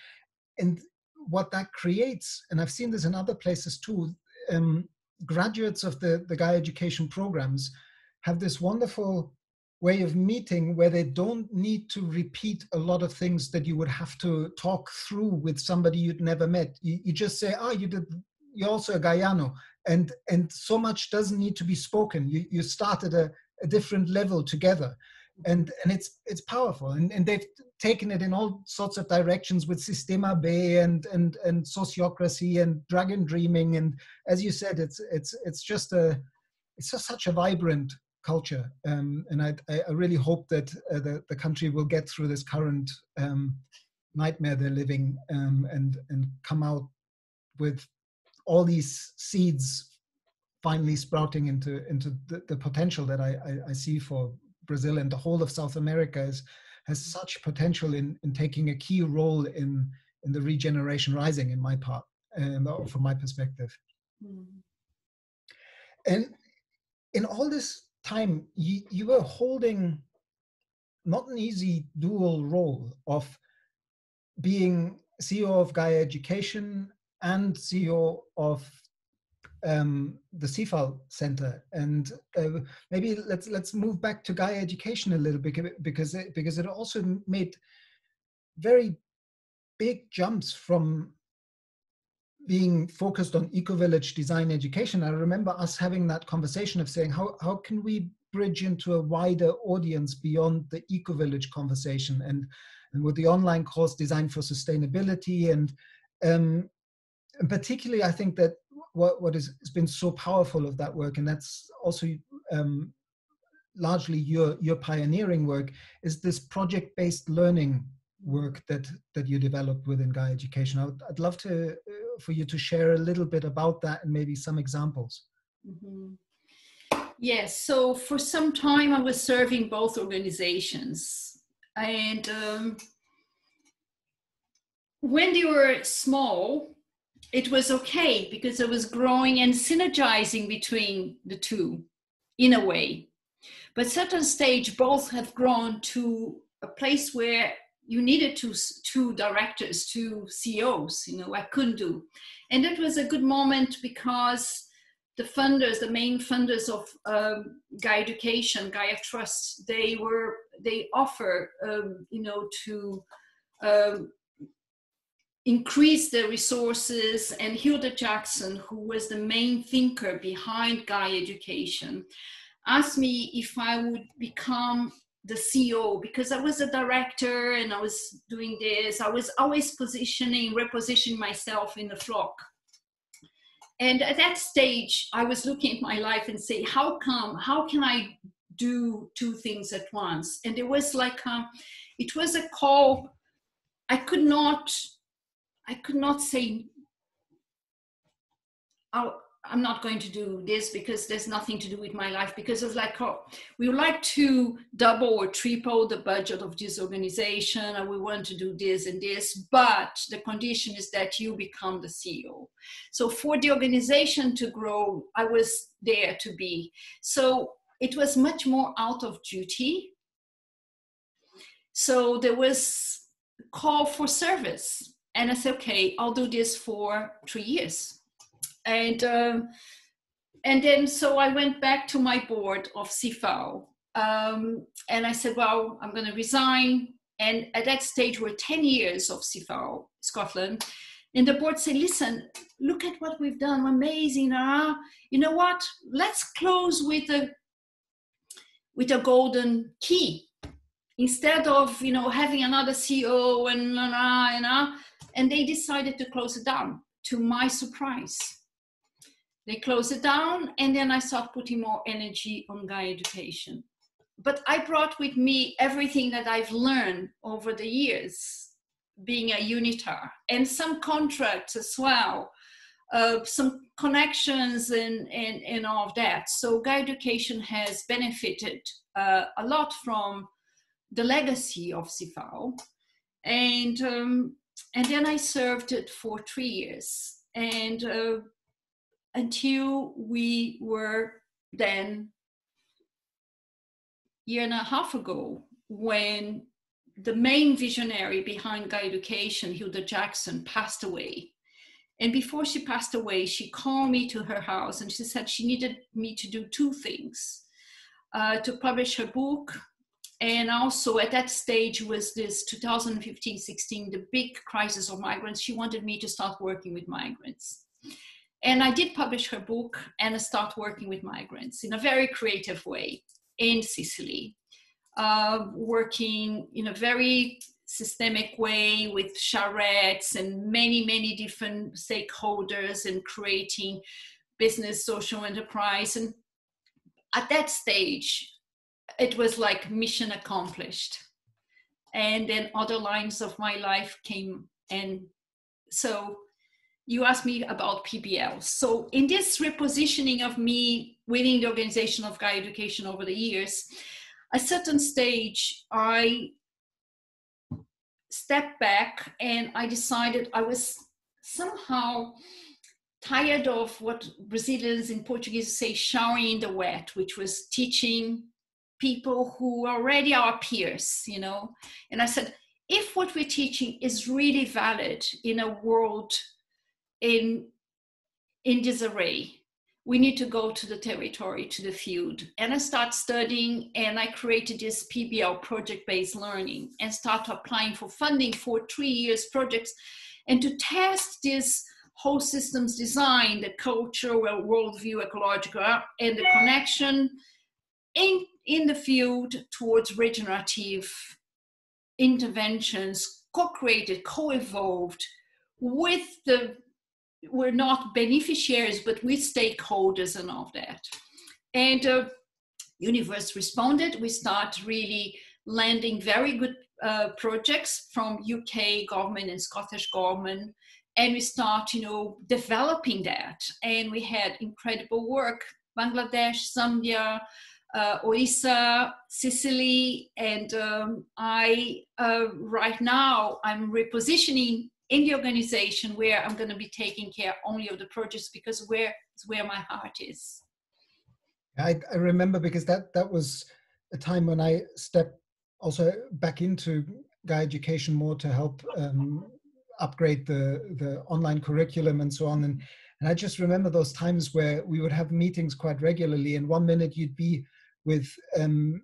and what that creates, and I've seen this in other places too, Um, graduates of the, the Gaia Education programs have this wonderful way of meeting where they don't need to repeat a lot of things that you would have to talk through with somebody you'd never met. You, you just say, oh, you did, you're also a Gaiano. And, and so much doesn't need to be spoken. You, you start at a, a different level together. And, and it's, it's powerful. And, and they've taken it in all sorts of directions with Sistema B and, and, and sociocracy and dragon dreaming. And as you said, it's, it's, it's just a, it's just such a vibrant culture. Um, and I, I really hope that uh, the, the country will get through this current um, nightmare they're living, um, and, and come out with all these seeds finally sprouting into, into the, the potential that I, I, I see for Brazil and the whole of South America is, has such potential in, in taking a key role in, in the regeneration rising, in my part, um, from my perspective. Mm. And in all this time, you, you were holding not an easy dual role of being C E O of Gaia Education and C E O of Um, the C I F A L Center, and uh, maybe let's let's move back to Gaia Education a little bit, because it, because it also made very big jumps from being focused on eco-village design education. I remember us having that conversation of saying how how can we bridge into a wider audience beyond the eco-village conversation, and and with the online course Design for Sustainability, and um, and particularly I think that what, what has been so powerful of that work, and that's also um, largely your, your pioneering work, is this project-based learning work that, that you developed within Gaia Education. I would, I'd love to, uh, for you to share a little bit about that and maybe some examples. Mm-hmm. Yes, so for some time I was serving both organizations, and um, when they were small, it was okay because I was growing and synergizing between the two in a way. But certain stage, both have grown to a place where you needed two, two directors, two C E Os, you know, I couldn't do. And it was a good moment because the funders, the main funders of um, Gaia Education, Gaia Trust, they were, they offer, um, you know, to um, increase their resources. And Hilda Jackson, who was the main thinker behind Gaia Education, asked me if I would become the C E O, because I was a director and I was doing this. I was always positioning, repositioning myself in the flock. And at that stage, I was looking at my life and say, how come, how can I do two things at once? And it was like, a, it was a call. I could not, I could not say, oh, I'm not going to do this because there's nothing to do with my life, because it's like, oh, we would like to double or triple the budget of this organization, and we want to do this and this, but the condition is that you become the C E O. So for the organization to grow, I was there to be. So it was much more out of duty. So there was a call for service, and I said, okay, I'll do this for three years. And, um, and then, so I went back to my board of C F A O, um, and I said, well, I'm going to resign. And at that stage were ten years of C F A O Scotland. And the board said, listen, look at what we've done. We're amazing. Uh, you know what? Let's close with a, with a golden key. Instead of, you know, having another C E O and, uh, and, uh, and they decided to close it down, to my surprise. They closed it down, and then I started putting more energy on Gaia Education. But I brought with me everything that I've learned over the years, being a unitar, and some contracts as well, uh, some connections and, and, and all of that. So Gaia Education has benefited uh, a lot from the legacy of C F A O. And, um, and then I served it for three years. And, uh, until we were then, year and a half ago, when the main visionary behind Gaia Education, Hilda Jackson, passed away. And before she passed away, she called me to her house and she said she needed me to do two things, uh, to publish her book. And also at that stage was this two thousand fifteen sixteen, the big crisis of migrants. She wanted me to start working with migrants. And I did publish her book, and I start working with migrants in a very creative way in Sicily, uh, working in a very systemic way with charrettes and many, many different stakeholders, and creating business, social enterprise. And at that stage, it was like mission accomplished. And then other lines of my life came. And so you asked me about P B L. So in this repositioning of me within the organization of Gaia Education over the years, at a certain stage, I stepped back and I decided I was somehow tired of what Brazilians in Portuguese say, showering in the wet, which was teaching people who are already our peers, you know. And I said, if what we're teaching is really valid in a world in in disarray, we need to go to the territory, to the field. And I start studying, and I created this P B L, project-based learning, and start applying for funding for three years projects, and to test this whole systems design, the culture, worldview, ecological, and the connection in in the field towards regenerative interventions, co-created, co-evolved with the we're not beneficiaries, but with stakeholders and all that. And the uh, universe responded. We start really landing very good uh, projects from U K government and Scottish government. And we start, you know, developing that. And we had incredible work, Bangladesh, Zambia, uh, Orissa, Sicily. And um, I, uh, right now, I'm repositioning in the organization where I'm going to be taking care only of the projects, because where is where my heart is. I, I remember, because that that was a time when I stepped also back into Gaia Education more to help um, upgrade the, the online curriculum and so on. And, and I just remember those times where we would have meetings quite regularly, and one minute you'd be with um,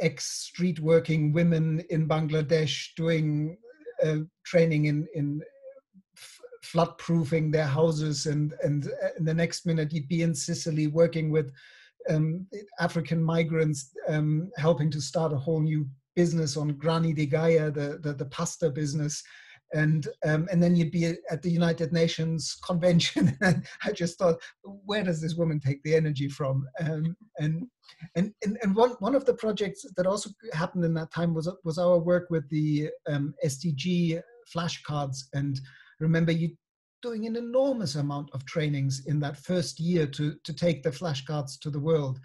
ex-street working women in Bangladesh doing uh, training in, in flood proofing their houses, and, and, and the next minute you'd be in Sicily working with um, African migrants, um, helping to start a whole new business on Grani di Gaia, the, the, the pasta business. And, um, and then you'd be at the United Nations convention. And I just thought, where does this woman take the energy from? Um, and and, and one, one of the projects that also happened in that time was, was our work with the um, S D G flashcards. And remember, you doing an enormous amount of trainings in that first year to, to take the flashcards to the world.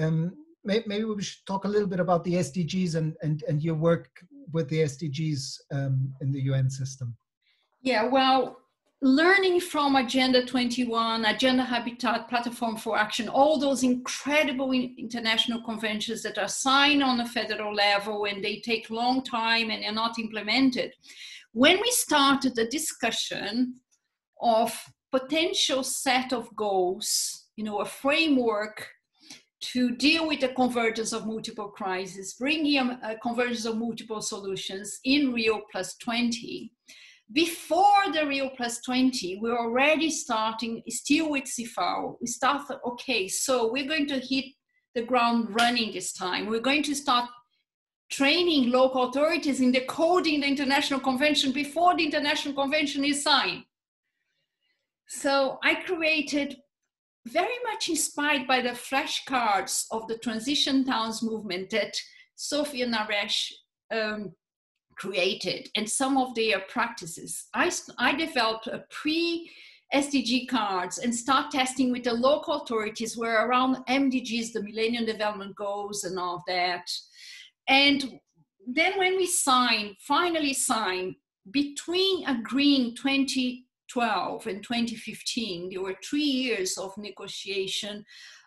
Um, may, maybe we should talk a little bit about the S D Gs and, and, and your work with the S D Gs um, in the U N system. Yeah, well, learning from Agenda twenty-one, Agenda Habitat, Platform for Action, all those incredible international conventions that are signed on a federal level and they take a long time and are not implemented. When we started the discussion of potential set of goals, you know, a framework to deal with the convergence of multiple crises, bringing a, a convergence of multiple solutions in Rio plus twenty. Before the Rio plus twenty, we're already starting, still with C I F A O, we start, okay, so we're going to hit the ground running this time. We're going to start training local authorities in decoding the international convention before the international convention is signed. So I created, very much inspired by the flashcards of the Transition Towns movement that Sophia Naresh um, created and some of their practices. I, I developed a pre-S D G cards and start testing with the local authorities where around M D Gs, the Millennium Development Goals and all that. And then when we signed, finally signed, between agreeing twenty twelve and twenty fifteen, there were three years of negotiation,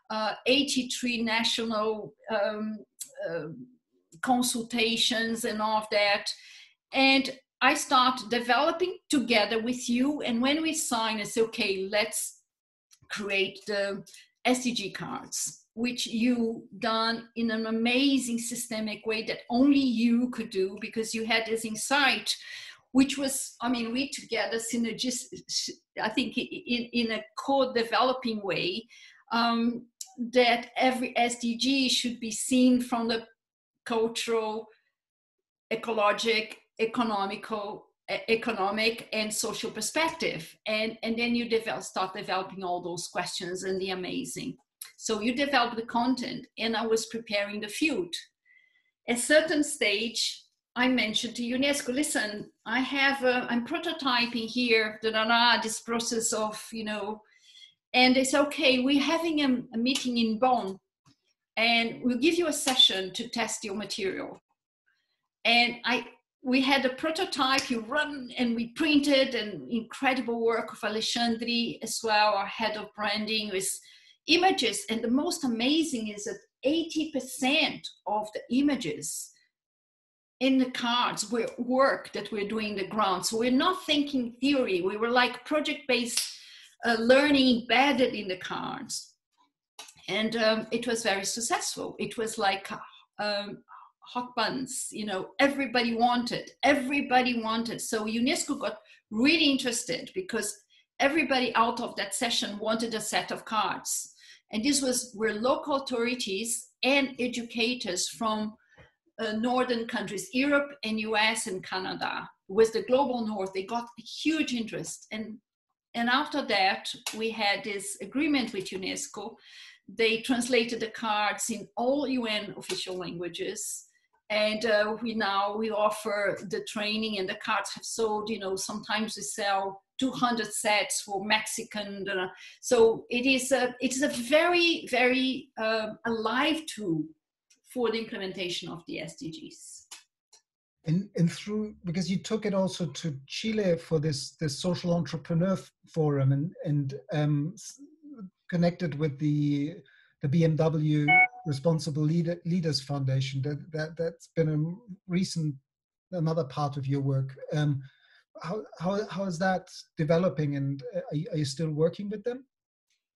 uh, eighty-three national um, uh, consultations and all of that. And I started developing together with you. And when we signed, I said, okay, let's create the S D G cards, which you done in an amazing systemic way that only you could do, because you had this insight, which was, I mean, we together synergistic, I think in, in a co-developing way, um, that every S D G should be seen from the cultural, ecologic, economical, economic and social perspective. And, and then you develop, start developing all those questions, and the amazing. So you developed the content, and I was preparing the field. At a certain stage, I mentioned to UNESCO, listen, I have, a, I'm prototyping here, da, da, da, this process of, you know, and they said, okay, we're having a, a meeting in Bonn, and we'll give you a session to test your material. And I, we had a prototype, you run, and we printed, and incredible work of Alexandri as well, our head of branding, with images. And the most amazing is that eighty percent of the images in the cards were work that we're doing on the ground. So we're not thinking theory. We were like project-based uh, learning embedded in the cards. And um, it was very successful. It was like um, hot buns, you know, everybody wanted, everybody wanted. So UNESCO got really interested, because everybody out of that session wanted a set of cards. And this was where local authorities and educators from uh, northern countries, Europe and U S and Canada, with the global north, they got a huge interest. And, and after that, we had this agreement with UNESCO. They translated the cards in all U N official languages. And uh, we now, we offer the training, and the cards have sold, you know, sometimes we sell two hundred sets for Mexican. So it is a, it is a very, very uh, alive tool for the implementation of the S D Gs. And, and through, because you took it also to Chile for this, this social entrepreneur forum, and, and um, connected with the the B M W Responsible Leader, Leaders Foundation. That, that, that's been a recent, another part of your work. Um, how, how, how is that developing, and are you, are you still working with them?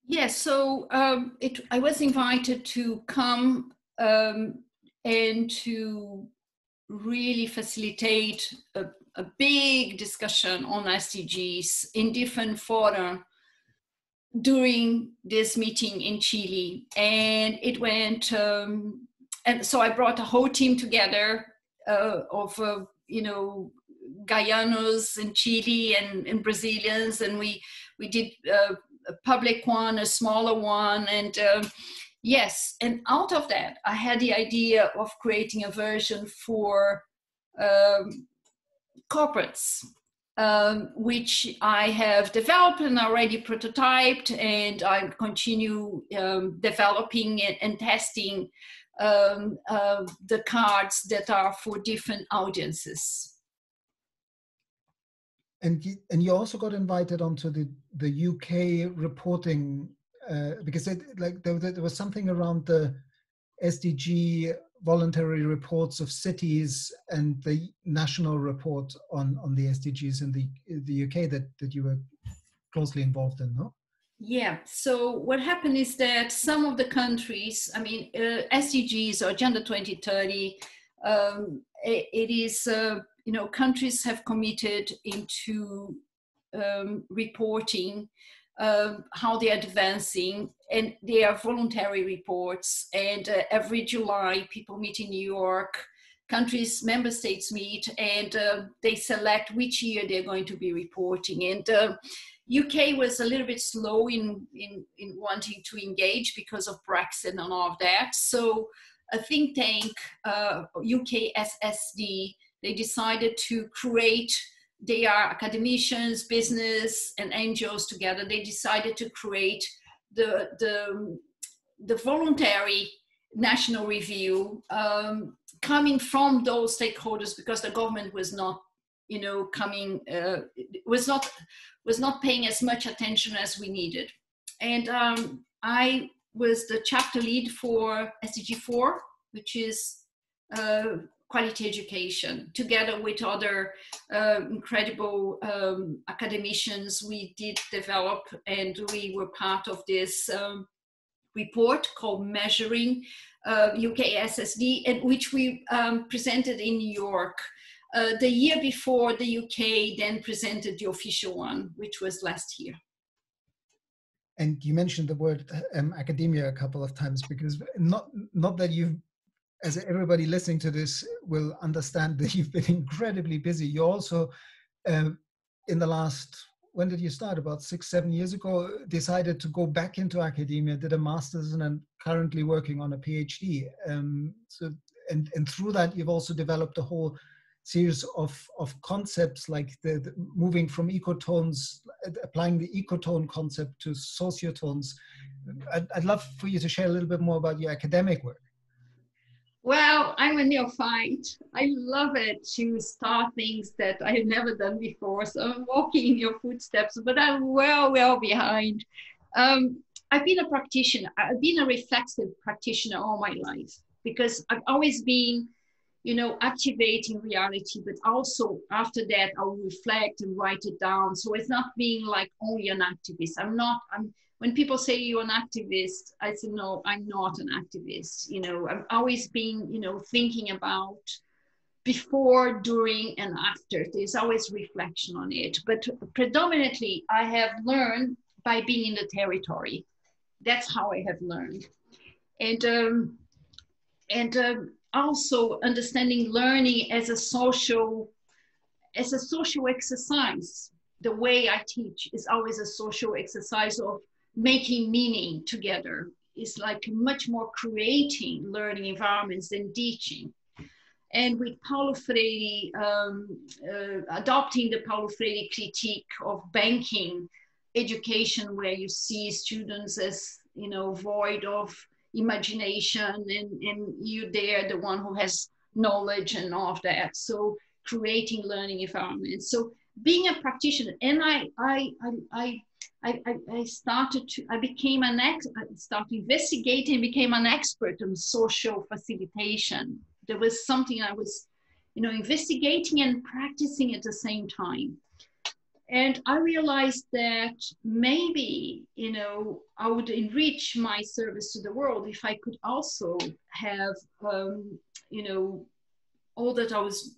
Yes, so um, it, I was invited to come um, and to really facilitate a, a big discussion on S D Gs in different fora during this meeting in Chile. And it went, um, and so I brought a whole team together uh, of, uh, you know, Guyanos and Chile and, and Brazilians, and we, we did uh, a public one, a smaller one, and uh, yes, and out of that, I had the idea of creating a version for um, corporates, um, which I have developed and already prototyped, and I continue um, developing and, and testing um, uh, the cards that are for different audiences. And you, and you also got invited onto the, the U K reporting, uh, because it, like there, there was something around the S D G voluntary reports of cities and the national report on, on the S D Gs in the, the U K that, that you were closely involved in, no? Yeah, so what happened is that some of the countries, I mean, uh, S D Gs or Agenda twenty thirty, um, it, it is... Uh, you know, countries have committed into um, reporting uh, how they are advancing, and they are voluntary reports. And uh, every July, people meet in New York, countries, member states meet, and uh, they select which year they're going to be reporting. And uh, U K was a little bit slow in, in, in wanting to engage because of Brexit and all of that. So a think tank, uh, U K S S D, they decided to create, they are academicians, business, and N G Os together. They decided to create the, the, the voluntary national review um, coming from those stakeholders, because the government was not, you know, coming, uh, was, not, was not paying as much attention as we needed. And um, I was the chapter lead for S D G four, which is, uh, quality education. Together with other uh, incredible um, academicians, we did develop, and we were part of this um, report called Measuring uh, U K S S D, and which we um, presented in New York. Uh, the year before, the U K then presented the official one, which was last year. And you mentioned the word um, academia a couple of times, because not, not that you've, as everybody listening to this will understand, that you've been incredibly busy. You also, um, in the last, when did you start? About six, seven years ago, decided to go back into academia, did a master's, and I'm currently working on a PhD. Um, so, and, and through that, you've also developed a whole series of, of concepts, like the, the moving from ecotones, applying the ecotone concept to sociotones. I'd, I'd love for you to share a little bit more about your academic work. Well, I'm a neophyte. I love it to start things that I have never done before. So I'm walking in your footsteps, but I'm well, well behind. Um, I've been a practitioner. I've been a reflexive practitioner all my life, because I've always been, you know, activating reality, but also after that, I'll reflect and write it down. So it's not being like only an activist. I'm not, I'm, when people say you're an activist, I say, no, I'm not an activist. You know, I'm always being, you know, thinking about before, during, and after. There's always reflection on it. But predominantly, I have learned by being in the territory. That's how I have learned. And, um, and um, also understanding learning as a social, as a social exercise. The way I teach is always a social exercise of making meaning together. It's like much more creating learning environments than teaching. And with Paulo Freire, um, uh, adopting the Paulo Freire critique of banking education, where you see students as, you know, void of imagination, and, and you're there, the one who has knowledge and all of that. So creating learning environments. So being a practitioner, and I, I, I, I I, I, I started to, I became an ex, I started investigating, became an expert on social facilitation. There was something I was, you know, investigating and practicing at the same time. And I realized that maybe, you know, I would enrich my service to the world if I could also have, um, you know, all that I was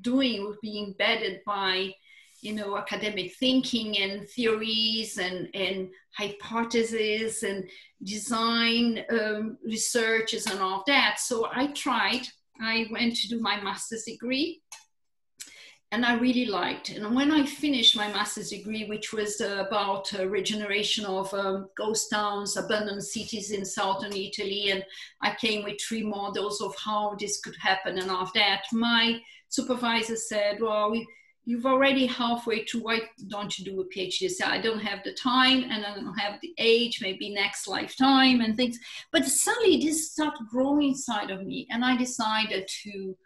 doing would be embedded by, you know, academic thinking and theories and, and hypotheses and design um, researches and all that. So I tried, I went to do my master's degree and I really liked. And when I finished my master's degree, which was uh, about uh, regeneration of um, ghost towns, abandoned cities in Southern Italy. And I came with three models of how this could happen. And after that, my supervisor said, well, we, you've already halfway through, why don't you do a PhD? So I don't have the time and I don't have the age, maybe next lifetime and things. But suddenly this started growing inside of me and I decided to,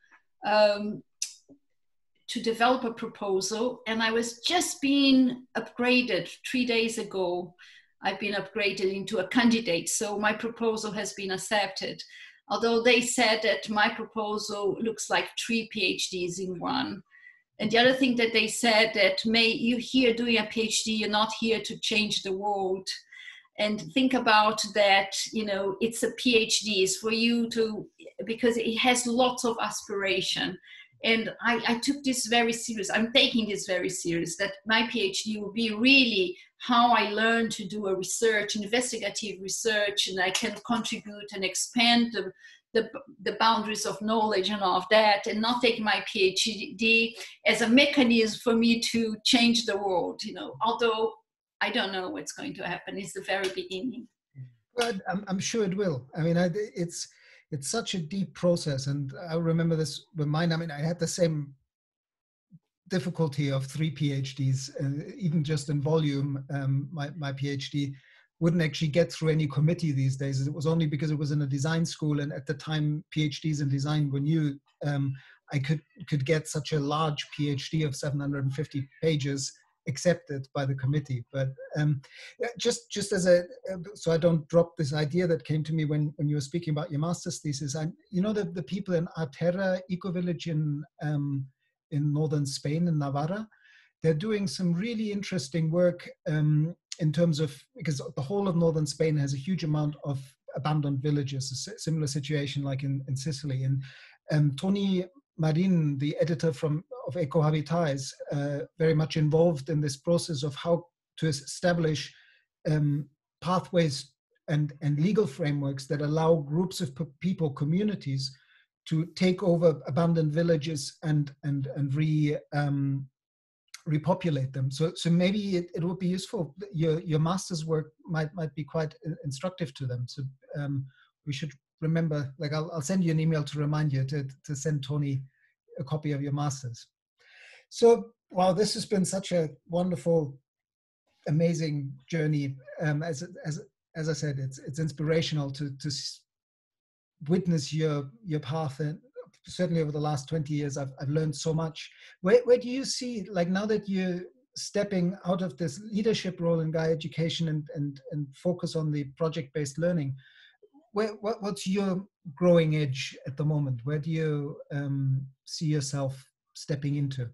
um, to develop a proposal. And I was just being upgraded three days ago. I've been upgraded into a candidate. So my proposal has been accepted. Although they said that my proposal looks like three PhDs in one. And the other thing that they said that, May, you're here doing a PhD, you're not here to change the world. And think about that, you know, it's a PhD, it's for you to, because it has lots of aspiration. And I, I took this very serious, I'm taking this very serious, that my PhD will be really how I learn to do a research, investigative research, and I can contribute and expand the, The, the boundaries of knowledge and all of that, and not take my PhD as a mechanism for me to change the world, you know, although I don't know what's going to happen. It's the very beginning. Well, I'm, I'm sure it will. I mean, I, it's it's such a deep process, and I remember this with mine. I mean, I had the same difficulty of three PhDs, uh, even just in volume. Um, my, my PhD wouldn't actually get through any committee these days. It was only because it was in a design school, and at the time PhDs in design were new, um, I could, could get such a large PhD of seven hundred fifty pages accepted by the committee. But um, just, just as a, so I don't drop this idea that came to me when, when you were speaking about your master's thesis. I, you know, the, the people in Artera eco-village in, um, in northern Spain, in Navarra, they're doing some really interesting work um, in terms of, because the whole of northern Spain has a huge amount of abandoned villages, a similar situation like in, in Sicily. And um, Tony Marin, the editor from of Ecohabitat, is uh, very much involved in this process of how to establish um, pathways and, and legal frameworks that allow groups of people, communities, to take over abandoned villages and, and, and re, um, repopulate them. So, so maybe it, it would be useful. Your, your master's work might, might be quite instructive to them. So um, we should remember, like I'll, I'll send you an email to remind you to, to send Tony a copy of your master's. So, wow, this has been such a wonderful, amazing journey. Um, as, as, as I said, it's, it's inspirational to, to witness your, your path. And certainly over the last twenty years, I've, I've learned so much. Where, where do you see, like now that you're stepping out of this leadership role in Gaia Education and, and, and focus on the project-based learning, where, what, what's your growing edge at the moment? Where do you um, see yourself stepping into?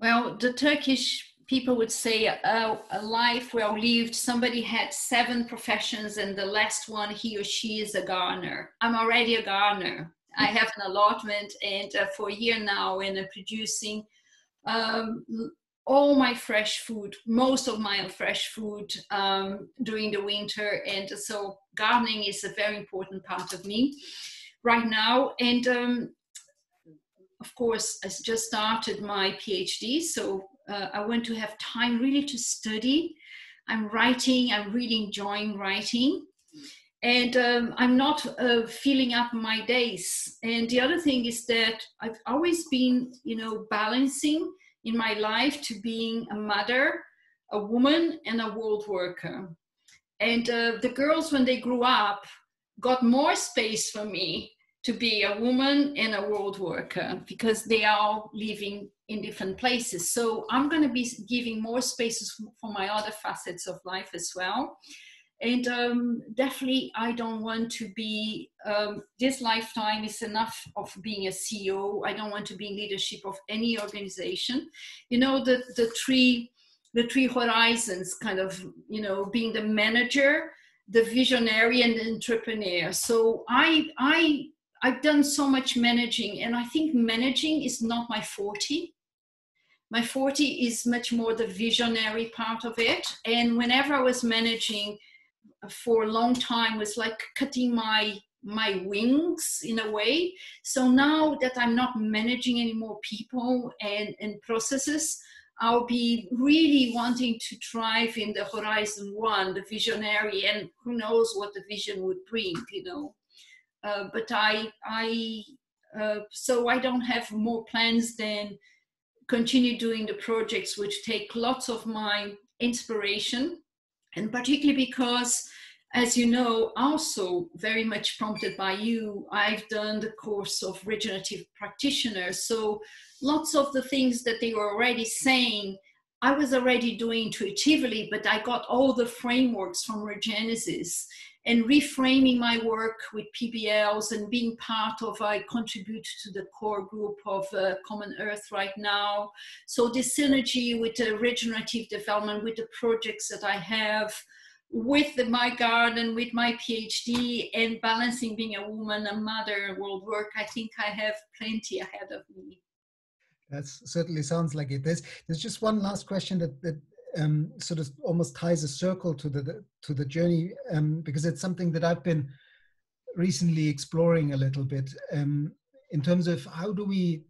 Well, the Turkish people would say uh, a life well lived. Somebody had seven professions and the last one, he or she is a gardener. I'm already a gardener. I have an allotment, and uh, for a year now, and I'm producing um, all my fresh food, most of my fresh food um, during the winter. And so gardening is a very important part of me right now. And um, of course, I just started my PhD, so uh, I want to have time really to study. I'm writing, I'm really enjoying writing. And um, I'm not uh, filling up my days. And the other thing is that I've always been, you know, balancing in my life to being a mother, a woman, and a world worker. And uh, the girls, when they grew up, got more space for me to be a woman and a world worker, because they are all living in different places. So I'm going to be giving more spaces for my other facets of life as well. And um, definitely, I don't want to be, um, this lifetime is enough of being a C E O. I don't want to be in leadership of any organization. You know, the, the, three, the three horizons kind of, you know, being the manager, the visionary, and the entrepreneur. So I, I, I've done so much managing, and I think managing is not my forte. My forte is much more the visionary part of it. And whenever I was managing for a long time, it was like cutting my my wings in a way. So now that I'm not managing any more people and, and processes, I'll be really wanting to thrive in the horizon one, the visionary, and who knows what the vision would bring, you know. Uh, but I, I uh, so I don't have more plans than continue doing the projects which take lots of my inspiration. And particularly because, as you know, also very much prompted by you, I've done the course of regenerative practitioners. So lots of the things that they were already saying, I was already doing intuitively, but I got all the frameworks from Regenesis and reframing my work with P B Ls and being part of, I contribute to the core group of uh, Common Earth right now. So this synergy with the regenerative development, with the projects that I have, with the, my garden, with my PhD, and balancing being a woman, a mother, a world work, I think I have plenty ahead of me. That certainly sounds like it. There's, there's just one last question that, that um, sort of almost ties a circle to the, the to the journey, um, because it's something that I've been recently exploring a little bit um, in terms of how do we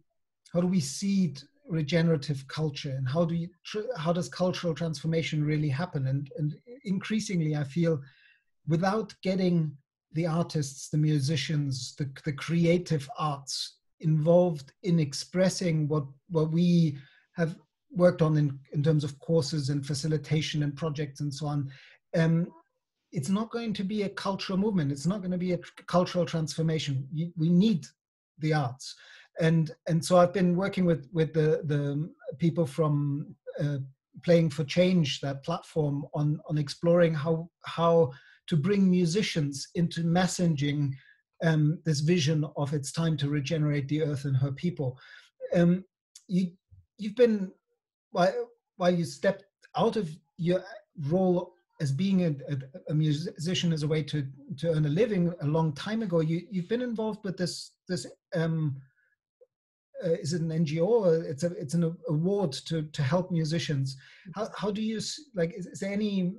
how do we seed regenerative culture, and how do you tr how does cultural transformation really happen? And and increasingly, I feel, without getting the artists, the musicians, the the creative arts involved in expressing what what we have worked on in, in terms of courses and facilitation and projects and so on, um, it's not going to be a cultural movement. It's not going to be a cultural transformation. You, we need the arts. And and so I've been working with, with the, the people from uh, Playing for Change, that platform, on, on exploring how, how to bring musicians into messaging Um, this vision of it's time to regenerate the earth and her people. Um, you, you've been, while, while you stepped out of your role as being a, a, a musician as a way to, to earn a living a long time ago, you, you've been involved with this, this um, uh, is it an N G O? Or it's, a, it's an award to, to help musicians. How, how do you, like, is, is there any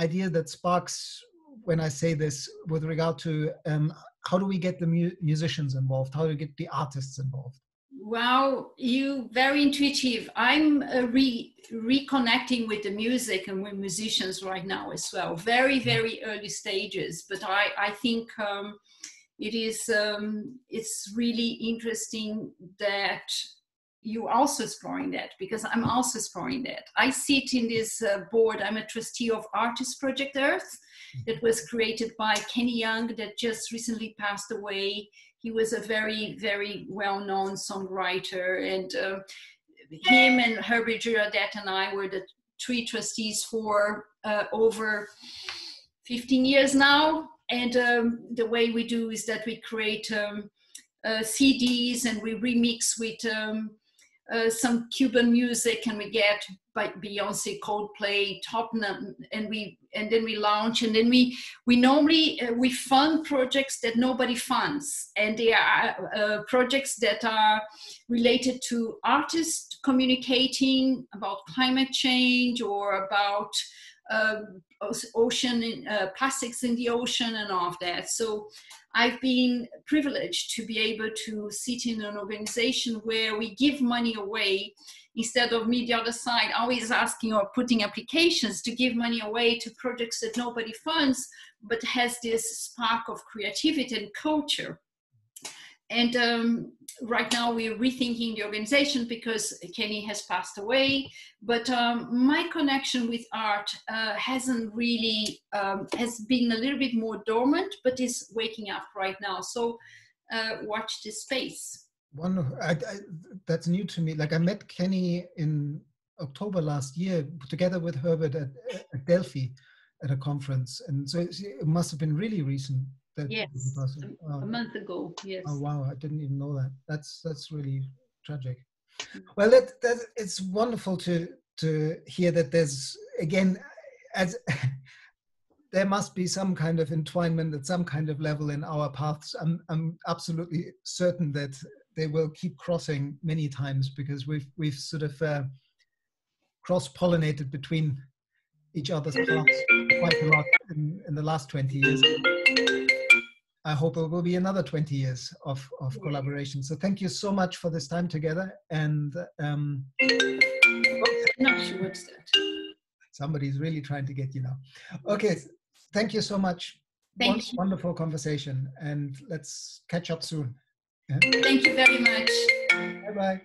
idea that sparks when I say this with regard to um, how do we get the mu musicians involved? How do we get the artists involved? Wow, you very intuitive. I'm uh, re reconnecting with the music and with musicians right now as well. Very, very early stages, but I, I think um, it is, um, it's really interesting that you also exploring that, because I'm also exploring that. I sit in this uh, board. I'm a trustee of Artist Project Earth that was created by Kenny Young, that just recently passed away. He was a very, very well-known songwriter, and uh, him and Herbie Giraudet and I were the three trustees for uh, over fifteen years now. And um, the way we do is that we create um, uh, C Ds and we remix with um, Uh, some Cuban music, and we get by Beyonce, Coldplay, Top, and we and then we launch, and then we we normally uh, we fund projects that nobody funds, and they are uh, projects that are related to artists communicating about climate change or about uh, ocean uh, plastics in the ocean and all of that. So I've been privileged to be able to sit in an organization where we give money away, instead of me, the other side, always asking or putting applications to give money away to projects that nobody funds, but has this spark of creativity and culture. And um, right now we're rethinking the organization because Kenny has passed away, but um, my connection with art uh, hasn't really, um, has been a little bit more dormant, but is waking up right now. So uh, watch this space. Wonderful. I, I, that's new to me. Like I met Kenny in October last year together with Herbert at, at Delphi at a conference. And so it, it must have been really recent. That yes, oh. a month ago. Yes. Oh, wow. I didn't even know that. That's, that's really tragic. Well, that, that, it's wonderful to, to hear that there's, again, as there must be some kind of entwinement at some kind of level in our paths. I'm, I'm absolutely certain that they will keep crossing many times because we've, we've sort of uh, cross-pollinated between each other's paths quite a lot in, in the last twenty years. I hope it will be another twenty years of, of collaboration. So thank you so much for this time together. And um, not sure what's that. Somebody's really trying to get you now. Okay, thank you so much. Thank One, you. Wonderful conversation. And let's catch up soon. Yeah? Thank you very much. Bye-bye.